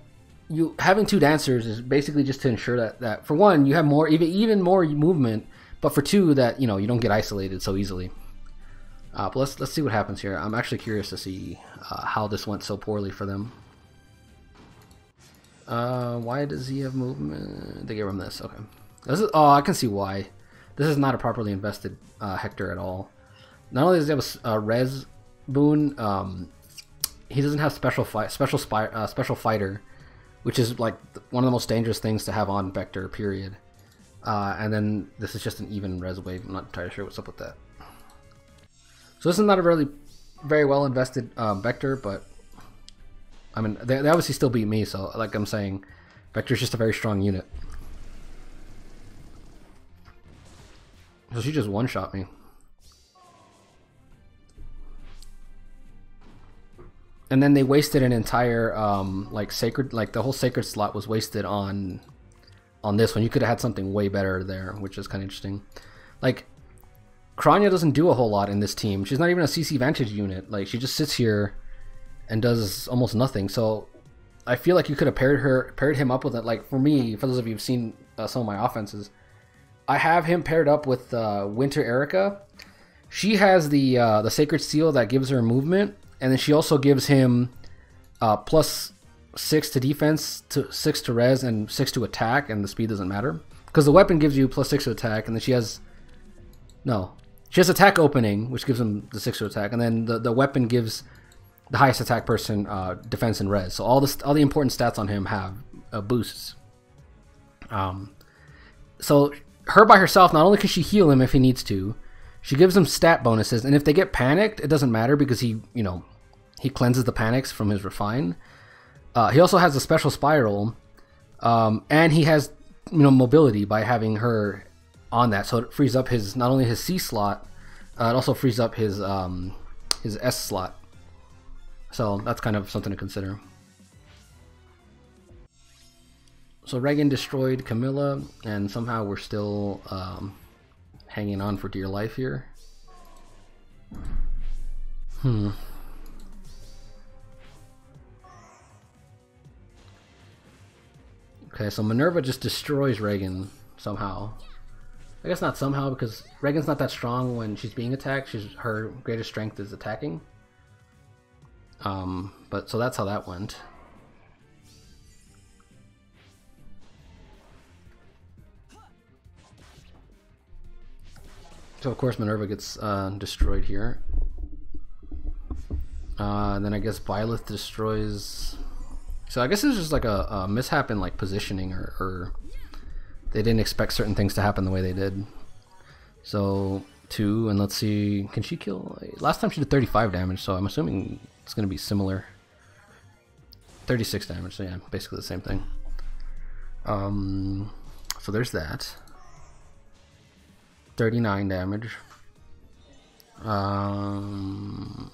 you having 2 dancers is basically just to ensure that for 1, you have more, even more movement, but for 2, that, you know, you don't get isolated so easily. But let's see what happens here. I'm actually curious to see how this went so poorly for them. Why does he have movement? They gave him this. Okay. This is, oh, I can see why. This is not a properly invested Hector at all. Not only does he have a res boon, he doesn't have special fighter, which is like one of the most dangerous things to have on Vector, period. And then this is just an even res wave. I'm not entirely sure what's up with that. So this is not a really very well invested Vector, but I mean, they obviously still beat me, so like I'm saying, Vector's just a very strong unit. So she just one-shot me. And then they wasted an entire like sacred, like the whole sacred slot was wasted on this one. You could have had something way better there, which is kind of interesting. Like Kranya doesn't do a whole lot in this team. She's not even a CC Vantage unit. Like she just sits here and does almost nothing. So I feel like you could have paired him up with it. Like for me, for those of you who've seen some of my offenses, I have him paired up with Winter Erika. She has the Sacred Seal that gives her movement. And then she also gives him +6 to defense, +6 to res, and +6 to attack, and the speed doesn't matter. Because the weapon gives you +6 to attack, and then she has... No. She has attack opening, which gives him the 6 to attack, and then the weapon gives the highest attack person defense and res. So all the important stats on him have boosts. So her by herself, not only can she heal him if he needs to, she gives him stat bonuses, and if they get panicked, it doesn't matter because he, you know, he cleanses the panics from his refine. He also has a special spiral, and he has, you know, mobility by having her on that, so it frees up his not only his C slot, it also frees up his S slot. So that's kind of something to consider. So Regan destroyed Camilla, and somehow we're still. Hanging on for dear life here. Okay, so Minerva just destroys Regan somehow. I guess not somehow, because Regan's not that strong when she's being attacked. Her greatest strength is attacking. But so that's how that went. So of course Minerva gets destroyed here. And then I guess Byleth destroys. So I guess it's just like a mishap in like positioning, or they didn't expect certain things to happen the way they did. So 2, and let's see, can she kill? Last time she did 35 damage, so I'm assuming it's gonna be similar. 36 damage, so yeah, basically the same thing. So there's that. 39 damage. Five.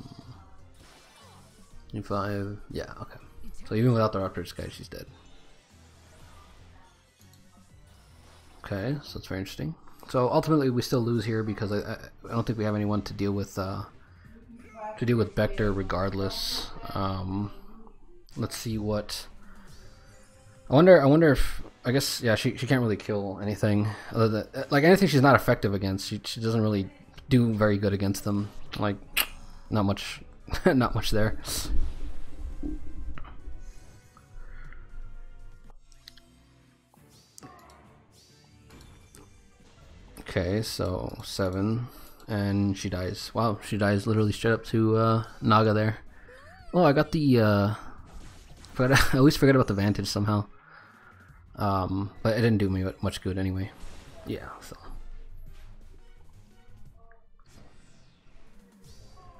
Yeah, okay. So even without the Raptor Disguise, she's dead. Okay, so that's very interesting. So ultimately, we still lose here because I don't think we have anyone to deal with Vector, regardless. Let's see what. I wonder if. I guess, yeah, she can't really kill anything other than, like, anything she's not effective against. She doesn't really do very good against them. Like, not much, not much there. Okay, so 7, and she dies. Wow, she dies literally straight up to Naga there. Oh, I got the, I always forget about the Vantage somehow. But it didn't do me much good anyway. Yeah, so.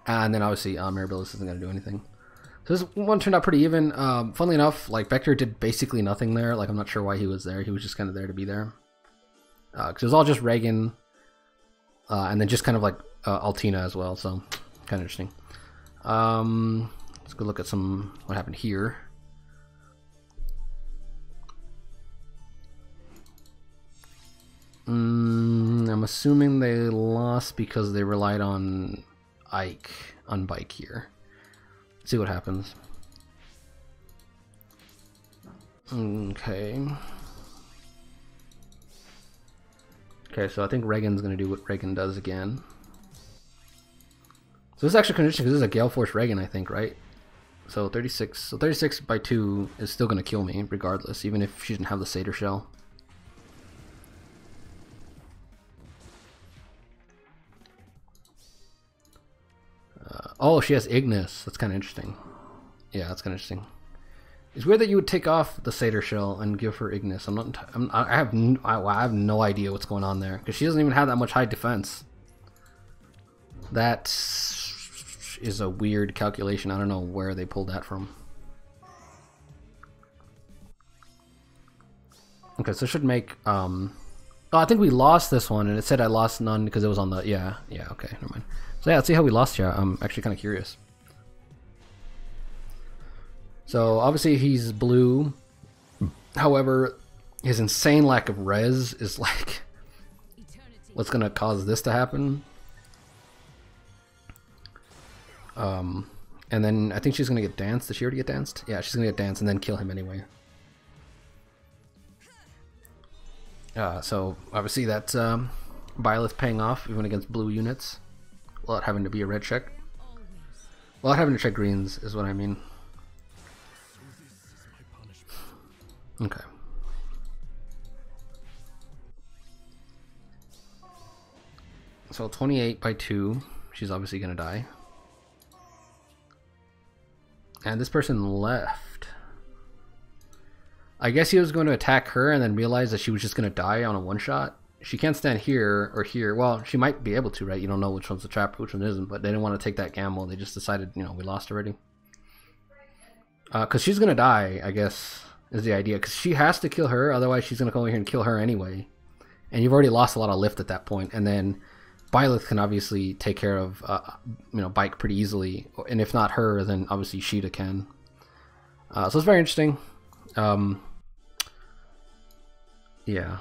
And then obviously Mirabilis isn't going to do anything. So this one turned out pretty even. Funnily enough, like Vector did basically nothing there. Like I'm not sure why he was there. He was just kind of there to be there. Because it was all just Regan. And then just kind of like Altina as well. So kind of interesting. Let's go look at what happened here. I'm assuming they lost because they relied on Bike here. Let's see what happens. Okay. Okay, so I think Regan's going to do what Regan does again. So this is actually condition because this is a Gale Force Regan, I think, right? So 36. So 36 by 2 is still going to kill me regardless, even if she didn't have the Seiðr Shell. Oh, she has Ignis. That's kind of interesting. Yeah, that's kind of interesting. It's weird that you would take off the Seiðr Shell and give her Ignis. I have no idea what's going on there because she doesn't even have that much high defense. That is a weird calculation. I don't know where they pulled that from. Okay, so it should make... Oh, I think we lost this one, and it said I lost none because it was on the... Yeah, okay, never mind. So yeah, let's see how we lost here. I'm actually kind of curious. So obviously he's blue. However, his insane lack of res is like... what's going to cause this to happen? And then I think she's going to get danced. Did she already get danced? Yeah, she's going to get danced and then kill him anyway. So obviously that's Byleth paying off even against blue units without having to be a red check. Without having to check greens is what I mean. Okay. So 28 by 2, she's obviously going to die. And this person left. I guess he was going to attack her and then realize that she was just going to die on a one-shot. She can't stand here or here. Well, she might be able to, right? You don't know which one's a trap, which one isn't, but they didn't want to take that gamble. They just decided, you know, we lost already. Because she's going to die, I guess, is the idea. Because she has to kill her, otherwise she's going to come over here and kill her anyway. And you've already lost a lot of lift at that point. And then Byleth can obviously take care of, you know, Bike pretty easily. And if not her, then obviously Sheeta can. So it's very interesting. Yeah.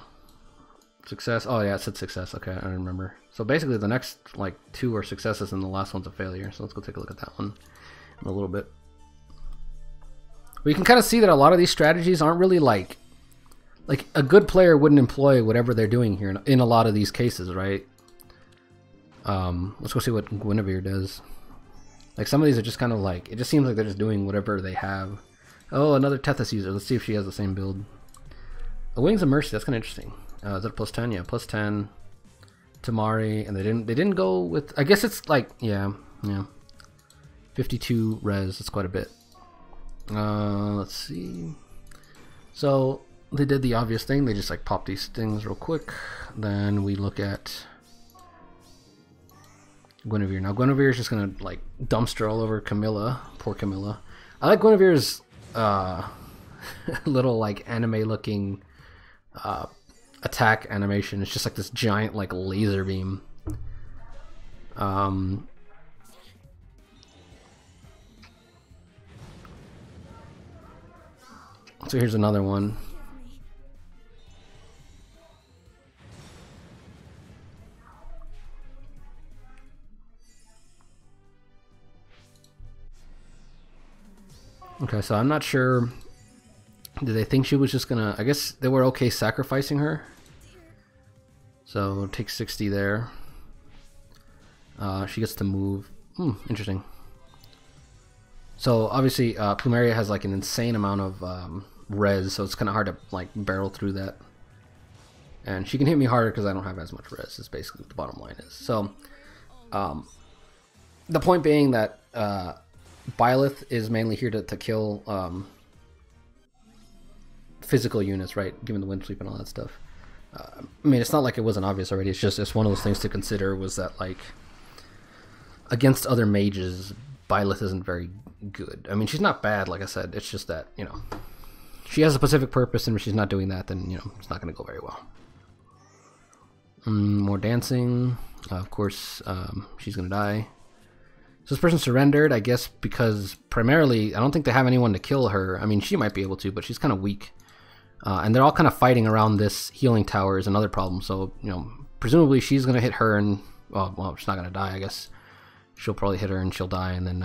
Success. Oh, yeah, it said success. Okay, I remember. So basically the next, like, two are successes and the last one's a failure. So let's go take a look at that one in a little bit. We can kind of see that a lot of these strategies aren't really, like a good player wouldn't employ whatever they're doing here in a lot of these cases, right? Let's go see what Guinevere does. Like, some of these are just kind of like, it just seems like they're just doing whatever they have. Oh, another Tethys user. Let's see if she has the same build. The Wings of Mercy, that's kind of interesting. Is that a plus 10? Yeah, plus 10. Tamari, and they didn't go with, I guess it's like, yeah. 52 res, that's quite a bit. Let's see. So, they did the obvious thing. They just like popped these things real quick. Then we look at Guinevere. Now Guinevere is just gonna like dumpster all over Camilla. Poor Camilla. I like Guinevere's little like anime looking attack animation. It's just like this giant like laser beam. So here's another one. Okay, so I'm not sure. Did they think she was just gonna... I guess they were okay sacrificing her. So, take 60 there. She gets to move. Interesting. So, obviously, Plumeria has, like, an insane amount of res, so it's kind of hard to, like, barrel through that. And she can hit me harder because I don't have as much res, is basically what the bottom line is. So, the point being that... Byleth is mainly here to kill physical units, right? Given the wind sweep and all that stuff. I mean, it's not like it wasn't obvious already. It's just it's one of those things to consider was that, like, against other mages, Byleth isn't very good. I mean, she's not bad, like I said. It's just that, you know, she has a specific purpose, and if she's not doing that, then, you know, it's not going to go very well. More dancing. Of course, she's going to die. So this person surrendered, I guess, because primarily I don't think they have anyone to kill her. I mean, she might be able to, but she's kind of weak. And they're all kind of fighting around this healing tower is another problem. So, you know, presumably she's going to hit her and... Well, she's not going to die, I guess. She'll probably hit her and she'll die. And then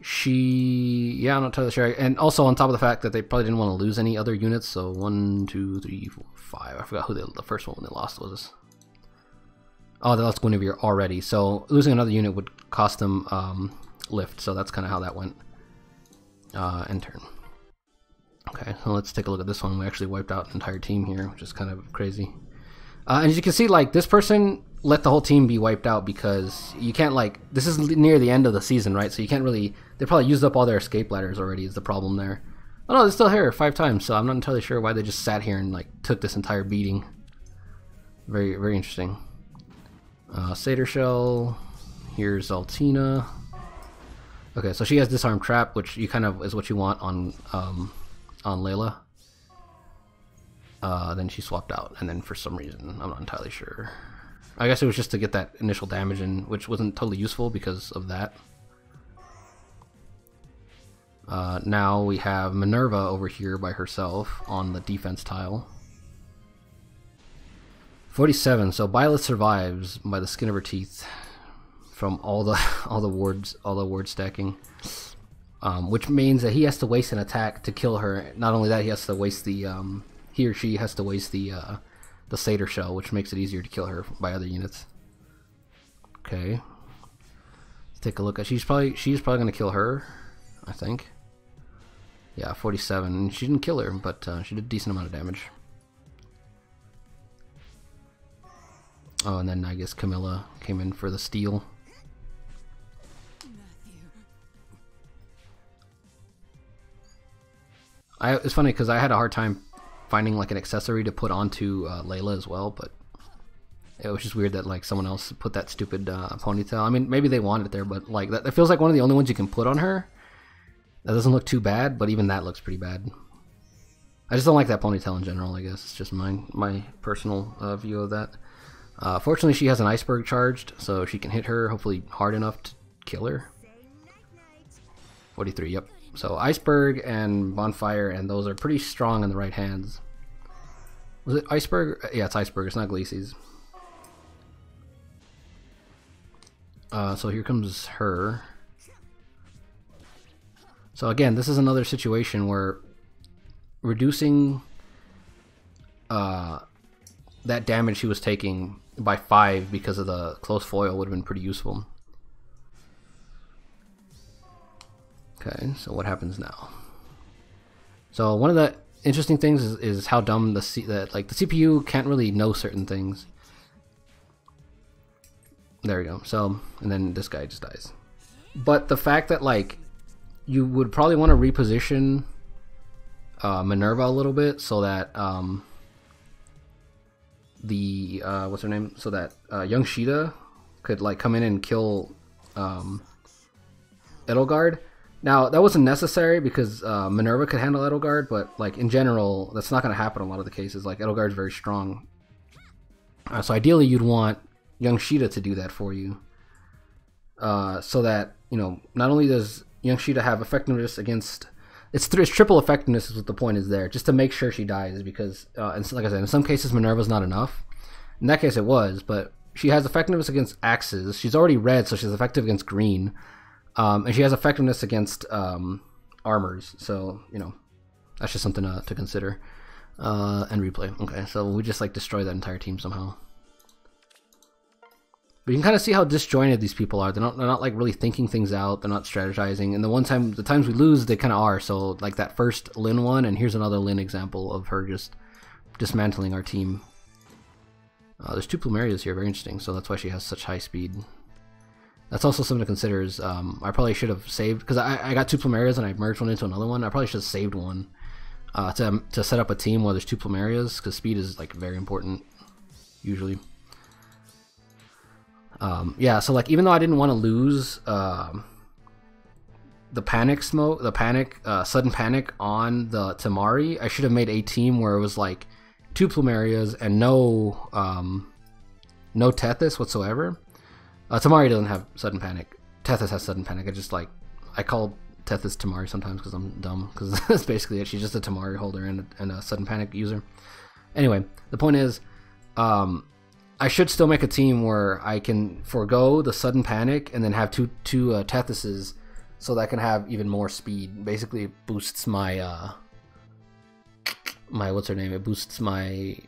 she... Yeah, I'm not totally sure. And also on top of the fact that they probably didn't want to lose any other units. So 1, 2, 3, 4, 5. I forgot who the first one they lost was. Oh, they lost Guinevere already, so losing another unit would cost them lift, so that's kind of how that went. End turn. Okay, so let's take a look at this one. We actually wiped out an entire team here, which is kind of crazy. And as you can see, like, this person let the whole team be wiped out because you can't, like, this is near the end of the season, right? So you can't really, they probably used up all their escape ladders already is the problem there. Oh no, they're still here 5 times, so I'm not entirely sure why they just sat here and, like, took this entire beating. Very, very interesting. Seiðr Shell. Here's Altina. Okay, so she has Disarm Trap, which you kind of is what you want on Layla. Then she swapped out, and then for some reason, I'm not entirely sure. I guess it was just to get that initial damage in, which wasn't totally useful because of that. Now we have Minerva over here by herself on the defense tile. 47, so Byleth survives by the skin of her teeth from all the ward stacking. Which means that he has to waste an attack to kill her. Not only that, he has to waste the he or she has to waste the Seiðr Shell, which makes it easier to kill her by other units. Okay. Let's take a look at she's probably gonna kill her, I think. Yeah, 47. She didn't kill her, but she did a decent amount of damage. Oh, and then I guess Camilla came in for the steal. It's funny because I had a hard time finding like an accessory to put onto Layla as well, but it was just weird that like someone else put that stupid ponytail. I mean, maybe they wanted it there, but like that feels like one of the only ones you can put on her. That doesn't look too bad, but even that looks pretty bad. I just don't like that ponytail in general. I guess it's just my personal view of that. Fortunately, she has an Iceberg charged, so she can hit her hopefully hard enough to kill her. 43. Yep. So Iceberg and Bonfire, and those are pretty strong in the right hands. Was it Iceberg? Yeah, it's Iceberg. It's not Gleecy's. So here comes her. So again, this is another situation where reducing that damage she was taking by 5 because of the close foil would have been pretty useful. Okay, so what happens now? So one of the interesting things is how dumb the CPU can't really know certain things. There we go. So, and then this guy just dies. But the fact that like you would probably want to reposition Minerva a little bit so that what's her name? So that young Sheeta could like come in and kill Edelgard. Now, that wasn't necessary because Minerva could handle Edelgard, but like in general, that's not going to happen in a lot of the cases. Like Edelgard's very strong. So ideally, you'd want young Sheeta to do that for you. So that, you know, not only does young Sheeta have effectiveness against... It's triple effectiveness is what the point is there, just to make sure she dies because, and like I said, in some cases, Minerva's not enough. In that case, it was, but she has effectiveness against axes. She's already red, so she's effective against green. And she has effectiveness against armors, so, you know, that's just something to consider. And replay. Okay, so we just, like, destroy that entire team somehow. But you can kind of see how disjointed these people are. They're not like, really thinking things out. They're not strategizing. And the times we lose, they kind of are. So, like, that first Lyn one, and here's another Lyn example of her just dismantling our team. There's 2 Plumerias here. Very interesting. So that's why she has such high speed. That's also something to consider is, I probably should have saved, because I got 2 Plumerias and I merged one into another one. I probably should have saved one to set up a team where there's 2 Plumerias, because speed is, like, very important, usually. Yeah, so, like, even though I didn't want to lose sudden panic on the Tamari, I should have made a team where it was, like, 2 Plumerias and no Tethys whatsoever. Tamari doesn't have sudden panic. Tethys has sudden panic. I call Tethys Tamari sometimes because I'm dumb, because that's basically it. She's just a Tamari holder and a sudden panic user. Anyway, the point is, I should still make a team where I can forego the sudden panic and then have two Tethyses, so that I can have even more speed. Basically, it boosts my what's her name? It boosts my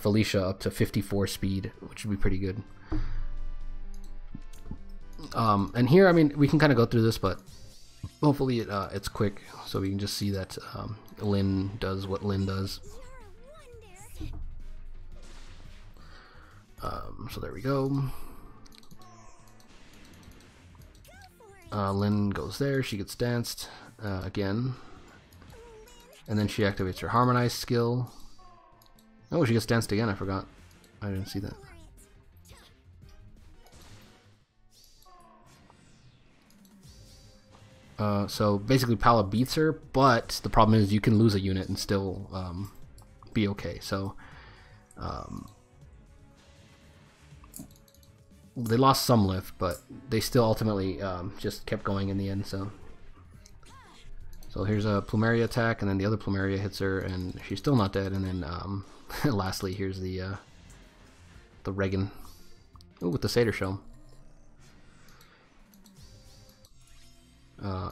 Felicia up to 54 speed, which would be pretty good. And here, I mean, we can kind of go through this, but hopefully it's quick, so we can just see that Lyn does what Lyn does. So there we go. Lyn goes there, she gets danced again, and then she activates her Harmonize skill. Oh, she gets danced again, I forgot. I didn't see that. So basically Palla beats her, but the problem is you can lose a unit and still be okay. So they lost some lift, but they still ultimately just kept going in the end. So here's a Plumeria attack, and then the other Plumeria hits her, and she's still not dead. And then lastly, here's the Regan. Ooh, with the Seiðr Shell.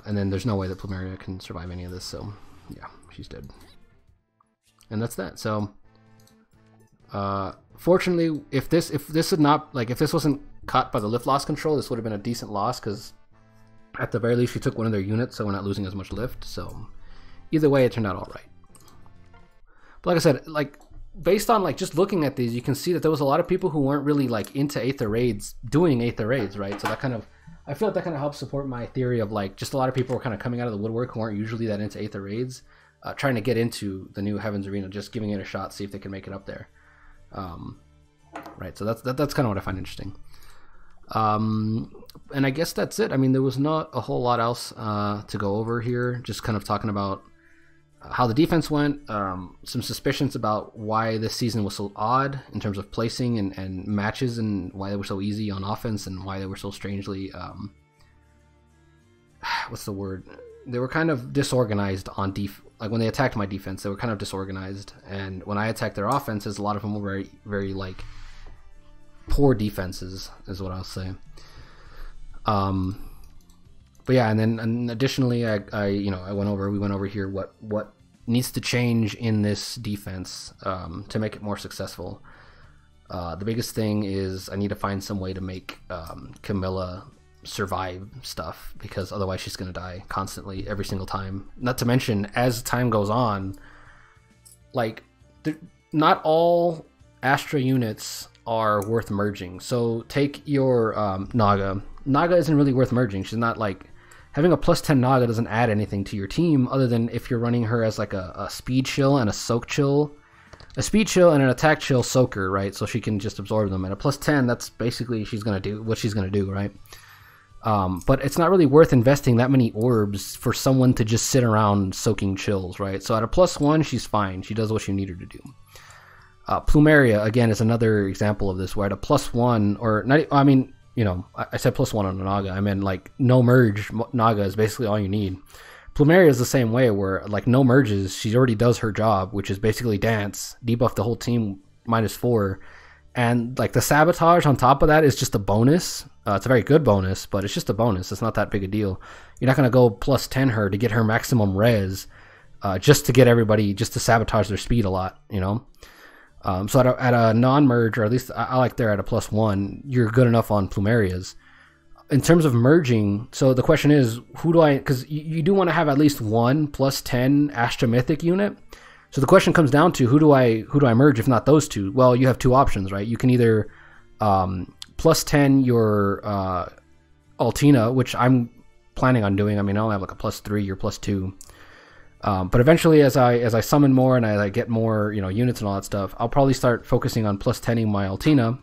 And then there's no way that Plumeria can survive any of this, so yeah, she's dead. And that's that. So fortunately, if this wasn't caught by the lift loss control, this would have been a decent loss, because at the very least she took one of their units, so we're not losing as much lift. So either way, it turned out all right. But like I said, like, based on like just looking at these, you can see that there was a lot of people who weren't really like into Aether Raids doing Aether Raids, right? So that kind of, I feel like that kind of helps support my theory of like just a lot of people were kind of coming out of the woodwork who aren't usually that into Aether Raids, trying to get into the new Heavens Arena, just giving it a shot, see if they can make it up there. Right, so that's kind of what I find interesting. And I guess that's it. I mean, there was not a whole lot else to go over here, just kind of talking about how the defense went, some suspicions about why this season was so odd in terms of placing and matches, and why they were so easy on offense, and why they were so strangely, what's the word? They were kind of disorganized on defense. Like when they attacked my defense, they were kind of disorganized, and when I attacked their offenses, a lot of them were very, very like poor defenses, is what I'll say. But yeah, and additionally, we went over here what needs to change in this defense to make it more successful. The biggest thing is I need to find some way to make Camilla survive stuff, because otherwise she's going to die constantly every single time. Not to mention, as time goes on, like, not all Astra units are worth merging. So take your Naga. Naga isn't really worth merging. She's not like... Having a +10 Naga doesn't add anything to your team, other than if you're running her as like a speed chill and a soak chill. A speed chill and an attack chill soaker, right? So she can just absorb them. And a +10, that's basically what she's going to do, right? But it's not really worth investing that many orbs for someone to just sit around soaking chills, right? So at a +1, she's fine. She does what you need her to do. Plumeria, again, is another example of this, where at a +1, or not, I mean... You know, I said +1 on a Naga. I mean, like, no merge Naga is basically all you need. Plumeria is the same way, where, like, no merges. She already does her job, which is basically dance, debuff the whole team -4. And, like, the sabotage on top of that is just a bonus. It's a very good bonus, but it's just a bonus. It's not that big a deal. You're not going to go +10 her to get her maximum res just to get everybody, just to sabotage their speed a lot, you know? So at a non-merge, or at least I like there at a +1, you're good enough on Plumerias. In terms of merging, so the question is, who do I... Because you do want to have at least one +10 Astra Mythic unit. So the question comes down to, who do I merge if not those two? Well, you have two options, right? You can either +10 your Altina, which I'm planning on doing. I mean, I only have like a +3 or +2. But eventually, as I summon more and I get more, you know, units and all that stuff, I'll probably start focusing on +10ing my Altina,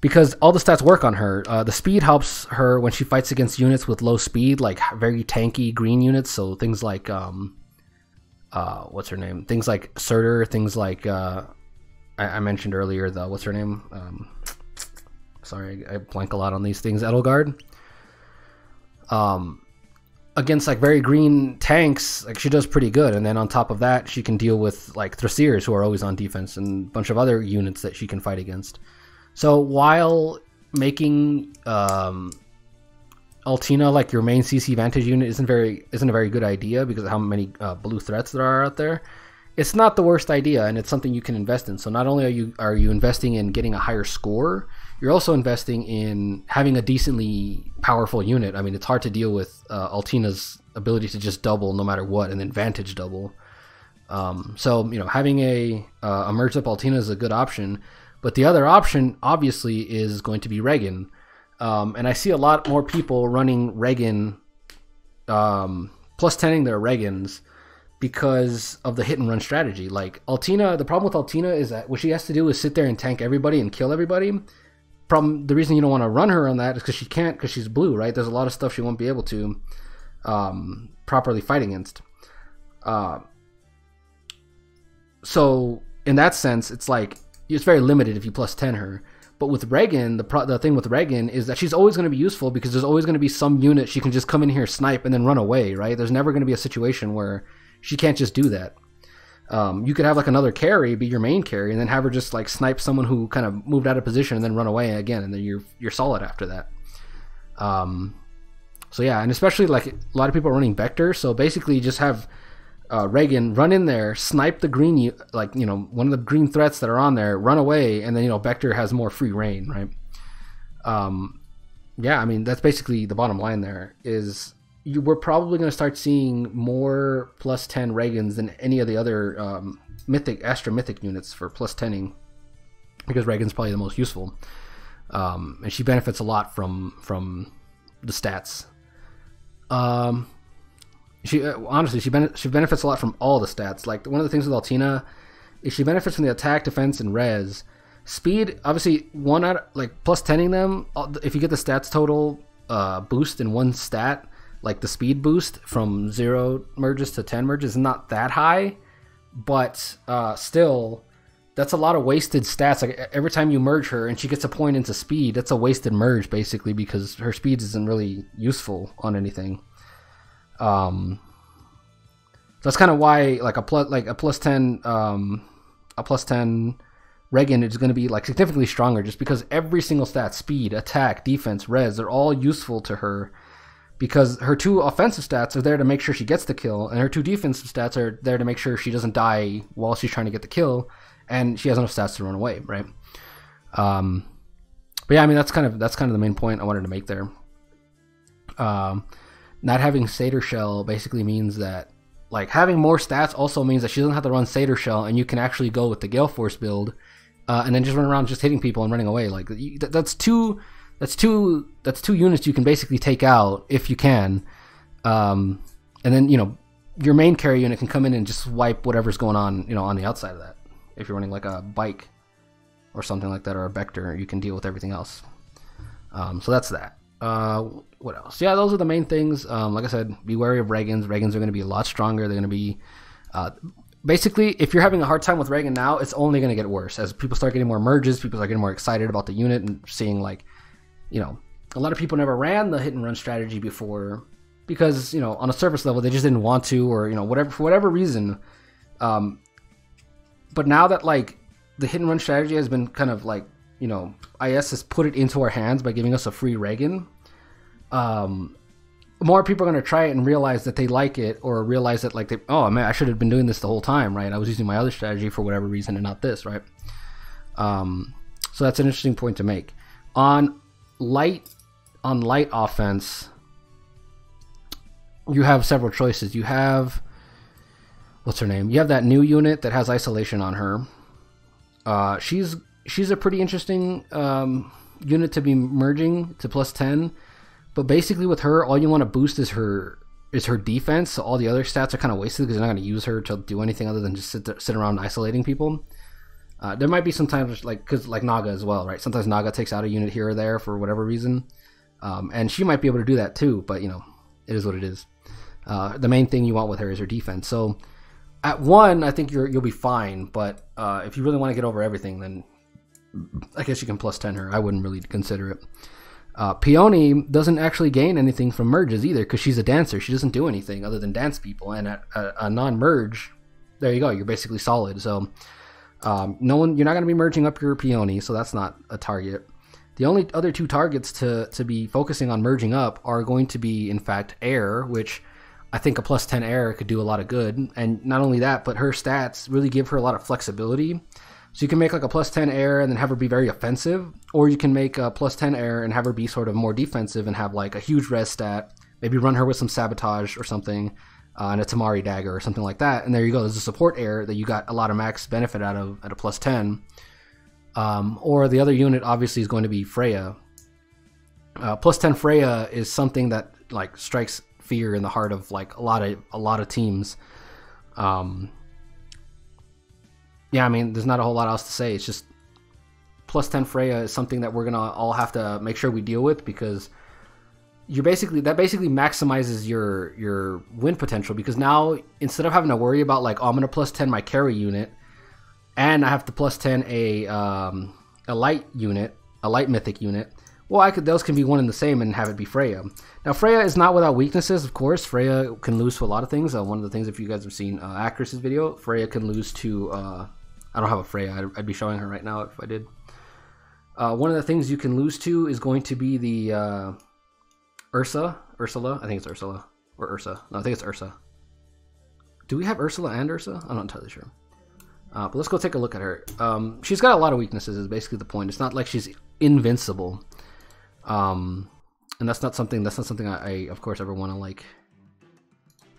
because all the stats work on her. The speed helps her when she fights against units with low speed, like very tanky green units. So things like what's her name? Things like Surtur, things like I mentioned earlier. The what's her name? Sorry, I blank a lot on these things. Edelgard. Against like very green tanks, like she does pretty good, and then on top of that she can deal with like Thrasiers, who are always on defense, and a bunch of other units that she can fight against. So while making Altina like your main CC Vantage unit isn't a very good idea because of how many blue threats there are out there, it's not the worst idea, and it's something you can invest in. So not only are you investing in getting a higher score, you're also investing in having a decently powerful unit. I mean, it's hard to deal with Altina's ability to just double no matter what, and then Vantage double. So, you know, having a merged up Altina is a good option. But the other option, obviously, is going to be Regan. And I see a lot more people running Regan, +10ing their Regans, because of the hit and run strategy. Like Altina, the problem with Altina is that what she has to do is sit there and tank everybody and kill everybody. problem, the reason you don't want to run her on that is because she can't, because she's blue, right? There's a lot of stuff she won't be able to properly fight against. So in that sense, it's like, it's very limited if you plus 10 her. But with Regan, the thing with Regan is that she's always going to be useful because there's always going to be some unit she can just come in here, snipe, and then run away, right? There's never going to be a situation where she can't just do that. You could have like another carry be your main carry and then have her just like snipe someone who kind of moved out of position and then run away again, and then you're solid after that. So yeah, and especially like a lot of people are running Vector, so basically just have Regan run in there, snipe the green, like, you know, one of the green threats that are on there, run away, and then, you know, Vector has more free reign, right? Yeah, I mean, that's basically the bottom line there is, we're probably going to start seeing more plus 10 Regans than any of the other mythic, Astra mythic units for plus 10ing, because Regan's probably the most useful. And she benefits a lot from the stats. Honestly, she benefits a lot from all the stats. Like, one of the things with Altina is she benefits from the attack, defense, and res. Speed, obviously, like, plus 10ing them, if you get the stats total boost in one stat, like the speed boost from 0 merges to 10 merges is not that high, but still, that's a lot of wasted stats. Like, every time you merge her and she gets a point into speed, that's a wasted merge, basically, because her speed isn't really useful on anything. That's kind of why a plus 10 Regan is going to be like significantly stronger, just because every single stat, speed, attack, defense, res, they're all useful to her, because her two offensive stats are there to make sure she gets the kill, and her two defensive stats are there to make sure she doesn't die while she's trying to get the kill, and she has enough stats to run away, right? But yeah, I mean, that's kind of the main point I wanted to make there. Not having Seiðr Shell basically means that, like, having more stats also means that she doesn't have to run Seiðr Shell, and you can actually go with the Gale Force build, and then just run around just hitting people and running away. Like, that's two units you can basically take out if you can, and then, you know, your main carry unit can come in and just wipe whatever's going on, you know, on the outside of that. If you're running like a bike or something like that, or a Vector, you can deal with everything else. So that's that. What else? Yeah, those are the main things. Like I said, be wary of Regans. Regans are going to be a lot stronger. They're going to be basically, if you're having a hard time with Regan now, it's only going to get worse as people start getting more merges. People are getting more excited about the unit and seeing, like, you know, a lot of people never ran the hit and run strategy before because, you know, on a surface level they just didn't want to, or, you know, whatever, for whatever reason. But now that, like, the hit and run strategy has been kind of like, you know, IS has put it into our hands by giving us a free Regan, more people are going to try it and realize that they like it, or realize that, like, oh man, I should have been doing this the whole time, right? I was using my other strategy for whatever reason and not this, right? So that's an interesting point to make. On light offense, you have several choices. You have, what's her name? You have that new unit that has isolation on her. She's a pretty interesting unit to be merging to plus 10, but basically with her, all you want to boost is her defense, so all the other stats are kind of wasted because you're not going to use her to do anything other than just sit around isolating people. There might be sometimes, like, because, like, Naga as well, right? Sometimes Naga takes out a unit here or there for whatever reason, and she might be able to do that too, but, you know, it is what it is. The main thing you want with her is her defense, so at 1, I think you'll be fine, but if you really want to get over everything, then I guess you can plus 10 her. I wouldn't really consider it. Peony doesn't actually gain anything from merges either, because she's a dancer. She doesn't do anything other than dance people, and at a non-merge, there you go. You're basically solid. So you're not going to be merging up your Peony, so that's not a target. The only other two targets to be focusing on merging up are going to be, in fact, Air, which I think a plus 10 Air could do a lot of good. And not only that, but her stats really give her a lot of flexibility. So you can make like a plus 10 Air and then have her be very offensive, or you can make a plus 10 Air and have her be sort of more defensive and have like a huge res stat, maybe run her with some sabotage or something, and a Tamari dagger or something like that. And there you go. There's a support Air that you got a lot of max benefit out of at a plus 10. Or the other unit obviously is going to be Freya. Plus 10 Freya is something that, like, strikes fear in the heart of, like, a lot of teams. Yeah, I mean, there's not a whole lot else to say. It's just plus 10 Freya is something that we're going to all have to make sure we deal with, because you're basically, that basically maximizes your win potential, because now instead of having to worry about like, oh, I'm going to plus 10 my carry unit, and I have to plus 10 a light unit, a light mythic unit, well, I could, those can be one and the same and have it be Freya. Now, Freya is not without weaknesses, of course. Freya can lose to a lot of things. One of the things, if you guys have seen Actress's video, Freya can lose to... I don't have a Freya. I'd be showing her right now if I did. One of the things you can lose to is going to be the Ursula. I think it's Ursula. Or Ursa. No, I think it's Ursa. Do we have Ursula and Ursa? I'm not entirely sure. But let's go take a look at her. She's got a lot of weaknesses is basically the point. It's not like she's invincible. And that's not something I of course ever want to like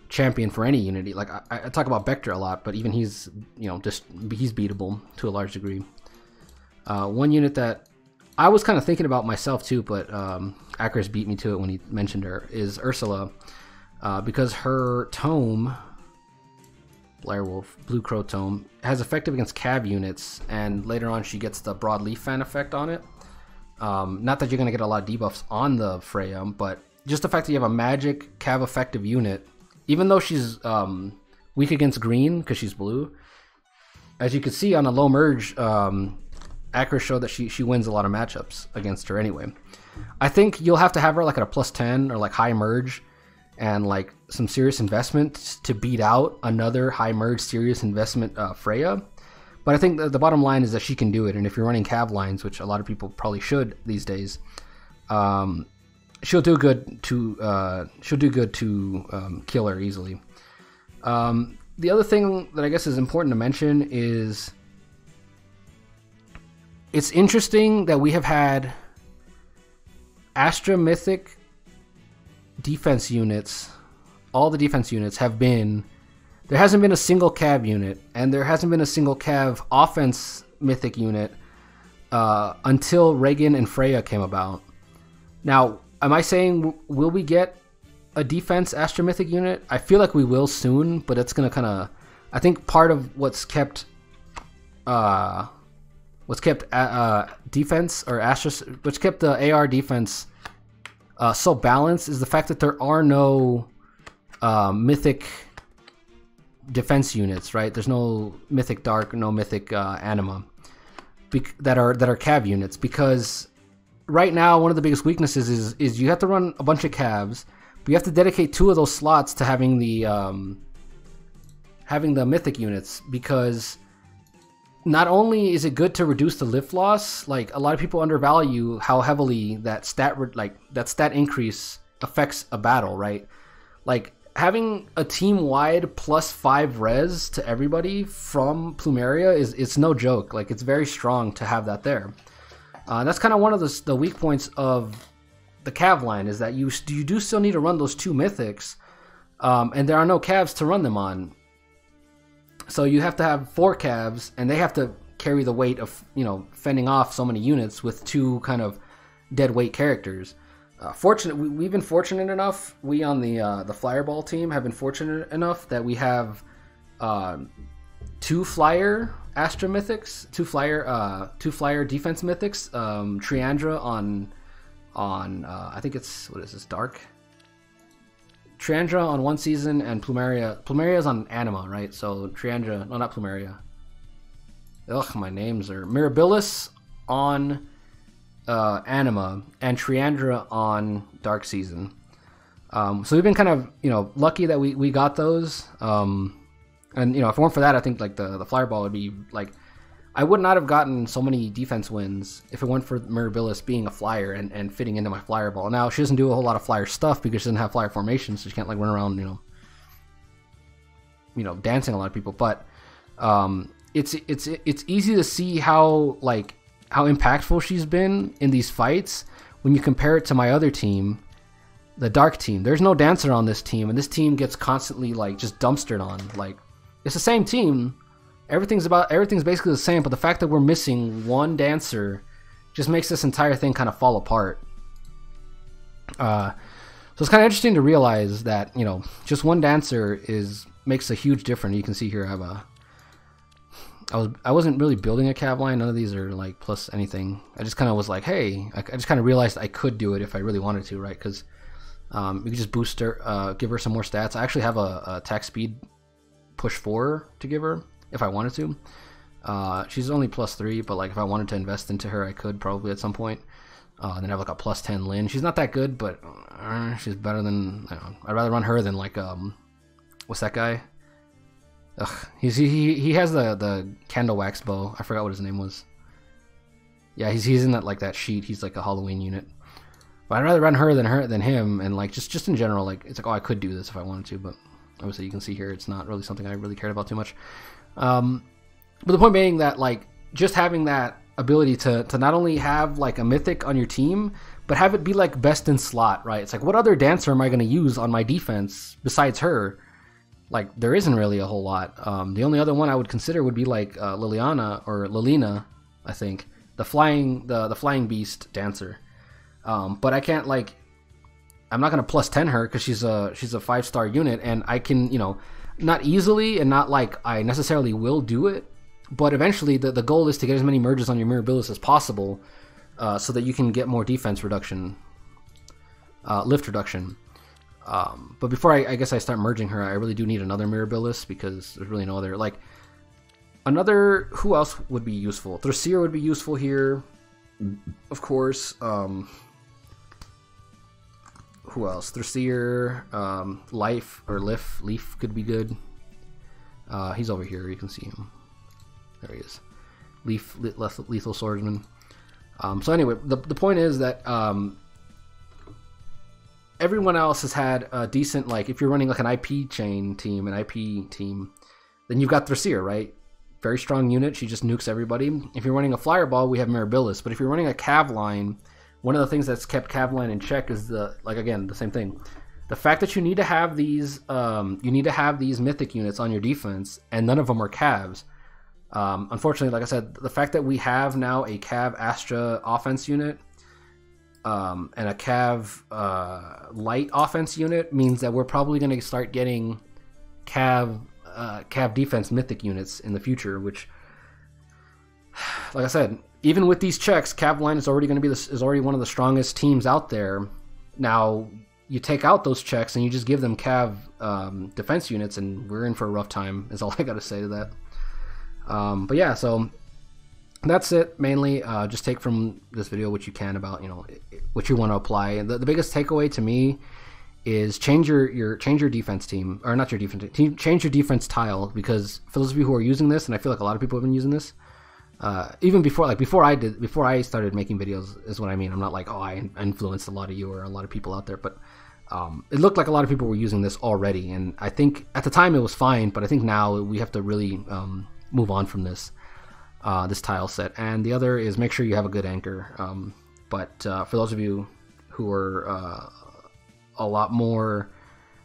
champion for any unity. Like I talk about Vector a lot, but even he's, you know, just he's beatable to a large degree. One unit that I was kind of thinking about myself too, but Akris beat me to it when he mentioned her, is Ursula, because her tome, Blirewolf, Blue Crow tome, has effective against cab units, and later on she gets the Broadleaf Fan effect on it. Not that you're going to get a lot of debuffs on the Freya, but just the fact that you have a magic cav effective unit, even though she's weak against green because she's blue, as you can see on a low merge, Akris showed that she wins a lot of matchups against her anyway. I think you'll have to have her like at a plus 10 or like high merge and like some serious investment to beat out another high merge serious investment Freya. But I think the bottom line is that she can do it, and if you're running cav lines, which a lot of people probably should these days, she'll do good to kill her easily. The other thing that I guess is important to mention is it's interesting that we have had Astra Mythic defense units. All the defense units have been. There hasn't been a single cav unit, and there hasn't been a single cav offense mythic unit until Regan and Freya came about. Now, am I saying, will we get a defense Astra mythic unit? I feel like we will soon, but it's going to kind of... I think part of what's kept the AR defense so balanced is the fact that there are no mythic... defense units, right? There's no mythic dark, no mythic anima that are cav units, because right now one of the biggest weaknesses is you have to run a bunch of cavs, but you have to dedicate two of those slots to having the mythic units, because not only is it good to reduce the lift loss, like a lot of people undervalue how heavily that stat increase affects a battle, right? Like having a team-wide plus 5 res to everybody from Plumeria it's no joke. Like, it's very strong to have that there. That's kind of one of the weak points of the cav line, is that you do still need to run those two mythics, and there are no cavs to run them on. So you have to have 4 cavs, and they have to carry the weight of, you know, fending off so many units with 2 kind of dead weight characters. We've been fortunate enough, we on the Flyerball team have been fortunate enough that we have 2 Flyer Astra Mythics, 2 Flyer Defense Mythics, Triandra on I think it's, what is this, Dark? Triandra on one season and Plumeria's on Anima, right? So Triandra, no, not Plumeria. Ugh, my names are... Mirabilis on... Anima and Triandra on Dark Season. So we've been kind of, you know, lucky that we got those. And, you know, if it weren't for that, I think like the Flyerball would be like, I would not have gotten so many defense wins if it weren't for Mirabilis being a flyer and fitting into my Flyerball. Now she doesn't do a whole lot of flyer stuff because she doesn't have flyer formation, so she can't like run around, you know, dancing a lot of people. But it's easy to see how like how impactful she's been in these fights when you compare it to my other team, the Dark team. There's no dancer on this team, and this team gets constantly like just dumpstered on. Like, it's the same team, everything's basically the same, but the fact that we're missing one dancer just makes this entire thing kind of fall apart. So it's kind of interesting to realize that, you know, just one dancer makes a huge difference. You can see here I have a I wasn't really building a cav line. None of these are like plus anything. I just kind of was like, hey, I just kind of realized I could do it if I really wanted to, right? Because we could just boost her, give her some more stats. I actually have a attack speed push 4 to give her if I wanted to. She's only plus 3, but like if I wanted to invest into her, I could probably at some point. And then have like a plus 10 Lyn. She's not that good, but she's better than, I don't know, I'd rather run her than like, what's that guy? Ugh, he has the candle wax bow. I forgot what his name was. Yeah, he's in that like that sheet. He's like a Halloween unit. But I'd rather run her than him, and like just in general, like it's like, oh, I could do this if I wanted to, but obviously you can see here it's not really something I really cared about too much. But the point being that like just having that ability to not only have like a mythic on your team, but have it be like best in slot, right? It's like, what other dancer am I going to use on my defense besides her? Like, there isn't really a whole lot. The only other one I would consider would be like Liliana or Lilina, I think, the flying beast dancer. But I can't, like, I'm not gonna plus 10 her because she's a 5-star unit, and I can, you know, not easily and not like I necessarily will do it, but eventually the goal is to get as many merges on your Mirabilis as possible, so that you can get more defense reduction, lift reduction. But before I guess I start merging her, I really do need another Mirabilis because there's really no other, like, another, who else would be useful? Thrasir would be useful here, of course. Who else? Thrasir, Leaf could be good. He's over here, you can see him. There he is. Leaf, Lethal Swordsman. So anyway, the point is that, everyone else has had a decent, like, if you're running like an IP chain team, then you've got Thrasir, right? Very strong unit. She just nukes everybody. If you're running a flyer ball, we have Mirabilis. But if you're running a cav line, one of the things that's kept cav line in check is the same thing. The fact that you need to have these, mythic units on your defense, and none of them are cavs. Unfortunately, like I said, the fact that we have now a cav Astra offense unit, and a cav light offense unit means that we're probably going to start getting cav defense mythic units in the future, which, like I said, even with these checks, cav line is already going to be already one of the strongest teams out there. Now you take out those checks and you just give them cav defense units, and we're in for a rough time, is all I got to say to that. But yeah, so that's it mainly. Just take from this video what you can about, you know, what you want to apply. The biggest takeaway to me is change your defense team, or not your defense team, change your defense tile, because for those of you who are using this, and I feel like a lot of people have been using this, even before I started making videos is what I mean. I'm not like, oh, I influenced a lot of you or a lot of people out there, but it looked like a lot of people were using this already, and I think at the time it was fine, but I think now we have to really move on from this. This tile set. And the other is make sure you have a good anchor. But for those of you who are a lot more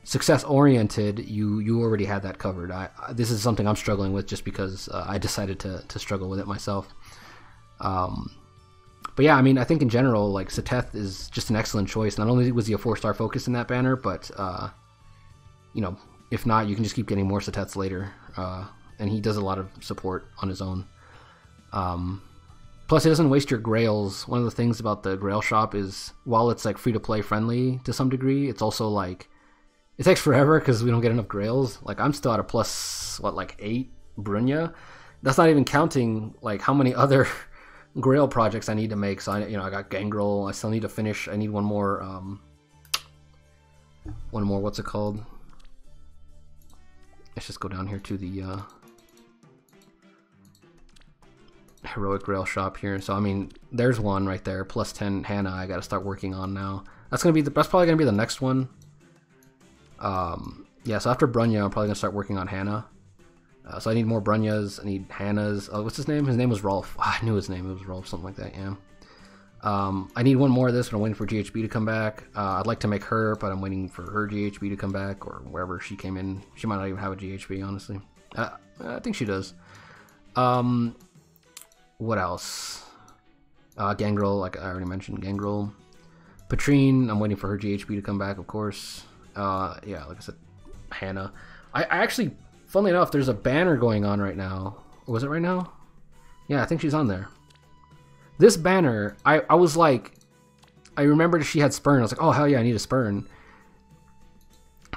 success oriented, you already had that covered. This is something I'm struggling with just because I decided to struggle with it myself. But yeah, I mean, I think in general, like, Seteth is just an excellent choice. Not only was he a 4-star focus in that banner, but you know, if not, you can just keep getting more Seteths later. And he does a lot of support on his own. Plus, it doesn't waste your grails. One of the things about the grail shop is, while it's like free to play friendly to some degree, it's also like it takes forever because we don't get enough grails. Like, I'm still at a plus, what, like 8 Brunya. That's not even counting like how many other grail projects I need to make. So I got Gangrel. I still need to finish. I need one more. What's it called? Let's just go down here to the heroic grail shop here. So I mean, there's one right there, plus 10 Hannah. I gotta start working on now. That's probably gonna be the next one. Yeah, so after Brunya, I'm probably gonna start working on Hannah. So I need more Brunyas, I need Hannahs. Oh, what's his name? His name was Rolf. Oh, I knew his name. It was Rolf, something like that. Yeah. I need one more of this, but I'm waiting for GHB to come back. I'd like to make her, but I'm waiting for her GHB to come back, or wherever she came in. She might not even have a GHB, honestly. I think she does. What else? Gangrel, like I already mentioned, Gangrel. Patrine, I'm waiting for her GHB to come back, of course. Yeah, like I said, Hannah. I actually, funnily enough, there's a banner going on right now Was it right now? Yeah, I think she's on there. This banner, I was like, I remembered she had Spurn. I was like, oh, hell yeah, I need a Spurn.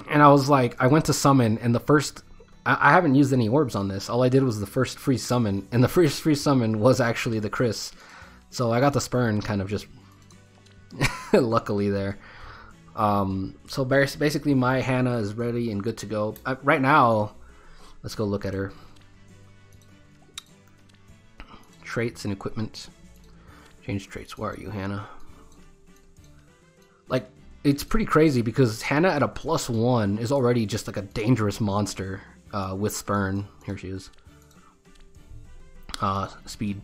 And I was like, I went to summon, and the first... I haven't used any orbs on this. All I did was the first free summon, and the first free summon was actually the Chris. So I got the Spurn kind of just luckily there. So basically my Hannah is ready and good to go. Right now, let's go look at her. Traits and equipment. Change traits. Where are you, Hannah? Like, it's pretty crazy because Hannah at a +1 is already just like a dangerous monster with Spurn. Here she is. Speed.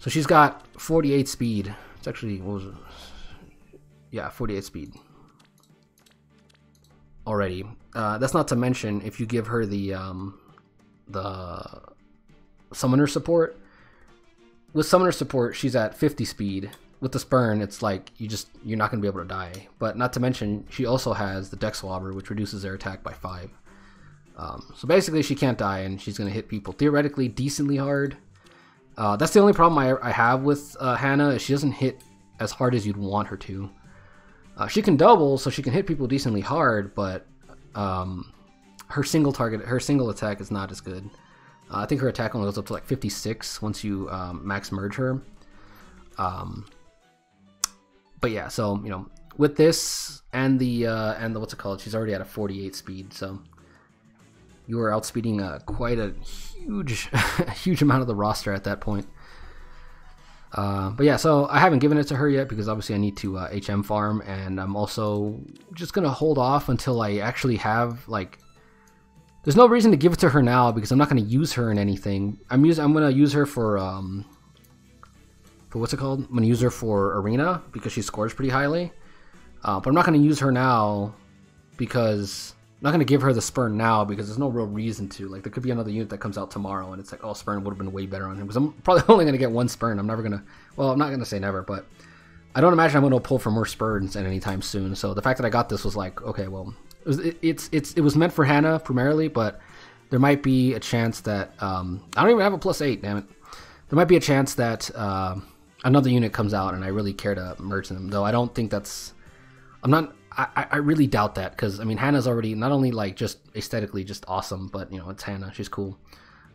So she's got 48 speed. It's actually, what was it? Yeah, 48 speed already. That's not to mention if you give her the summoner support. With summoner support, she's at 50 speed. With the Spurn, it's like you're not gonna be able to die. But not to mention, she also has the Dex Swabber, which reduces their attack by 5. So basically, she can't die, and she's gonna hit people theoretically decently hard. That's the only problem I have with Hannah is she doesn't hit as hard as you'd want her to. She can double, so she can hit people decently hard, but her single attack is not as good. I think her attack only goes up to like 56 once you max merge her. But yeah, so you know, with this and the what's it called? She's already at a 48 speed, so you are outspeeding quite a huge, huge amount of the roster at that point. But yeah, so I haven't given it to her yet because obviously I need to HM farm, and I'm also just going to hold off until I actually have, like, there's no reason to give it to her now because I'm not going to use her in anything. I'm going to use her for what's it called? I'm going to use her for Arena because she scores pretty highly. But I'm not going to use her now because I'm not going to give her the Spurn now because there's no real reason to. Like, there could be another unit that comes out tomorrow and it's like, oh, Spurn would have been way better on him. Because I'm probably only going to get one Spurn. I'm never going to... Well, I'm not going to say never, but I don't imagine I'm going to pull for more Spurns anytime soon. So the fact that I got this was like, okay, well, it was meant for Hannah primarily, but there might be a chance that... I don't even have a +8, damn it. There might be a chance that another unit comes out and I really care to merge them. Though I don't think that's... I really doubt that because, I mean, Hannah's already not only, like, just aesthetically just awesome, but, you know, it's Hannah. She's cool.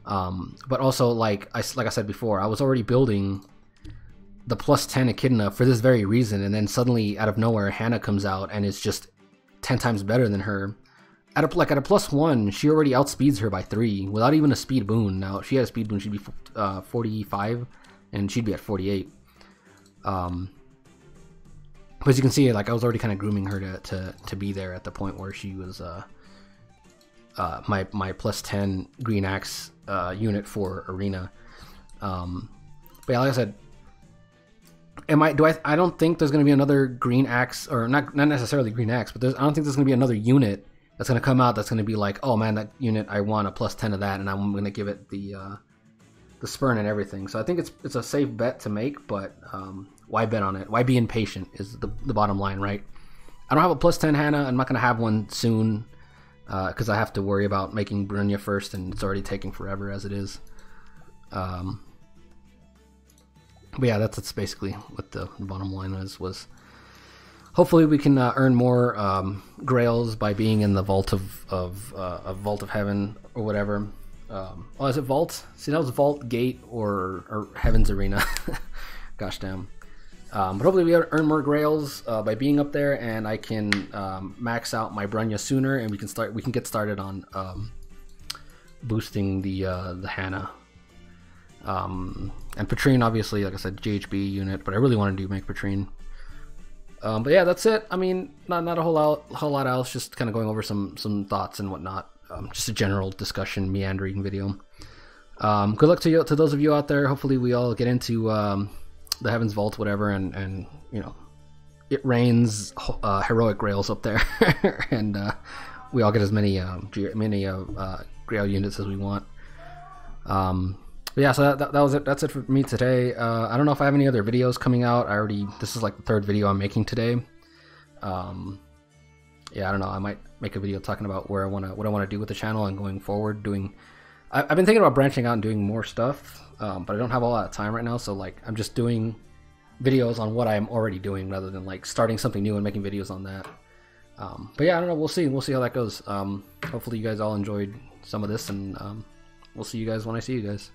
But also, like I said before, I was already building the +10 Echidna for this very reason, and then suddenly, out of nowhere, Hannah comes out and is just 10 times better than her. At a +1, she already outspeeds her by 3 without even a speed boon. Now, if she had a speed boon, she'd be 45, and she'd be at 48. But as you can see, like, I was already kind of grooming her to be there at the point where she was my +10 Green Axe unit for Arena. But yeah, like I said, I don't think there's going to be another Green Axe, or not necessarily Green Axe, but I don't think there's going to be another unit that's going to come out that's going to be like, oh man, that unit, I want a +10 of that, and I'm going to give it the Spurn and everything. So I think it's a safe bet to make, but why bet on it? Why be impatient is the bottom line, right? I don't have a +10 Hannah. I'm not going to have one soon because I have to worry about making Brynja first, and it's already taking forever as it is. But yeah, that's basically what the bottom line was. Hopefully we can earn more grails by being in the Vault of Vault of Heaven or whatever. Oh, is it Vault? See, that was Vault Gate or Heaven's Arena. Gosh damn. But hopefully we earn more grails by being up there, and I can max out my Brynja sooner, and we can get started on boosting the Hannah. And Patrine, obviously, like I said, GHB unit, but I really want to make Patrine. But yeah, that's it. I mean, not a whole lot else, just kind of going over some thoughts and whatnot. Just a general discussion, meandering video. Good luck to those of you out there. Hopefully we all get into the Heaven's Vault, whatever, and you know, it rains heroic grails up there, and we all get as many grail units as we want. But yeah, so that was it. That's it for me today. I don't know if I have any other videos coming out. This is like the third video I'm making today. Yeah, I don't know. I might make a video talking about what I want to do with the channel and going forward, doing I've been thinking about branching out and doing more stuff, but I don't have a lot of time right now, so like I'm just doing videos on what I'm already doing rather than like starting something new and making videos on that. But yeah, I don't know, we'll see how that goes. Hopefully you guys all enjoyed some of this, and we'll see you guys when I see you guys.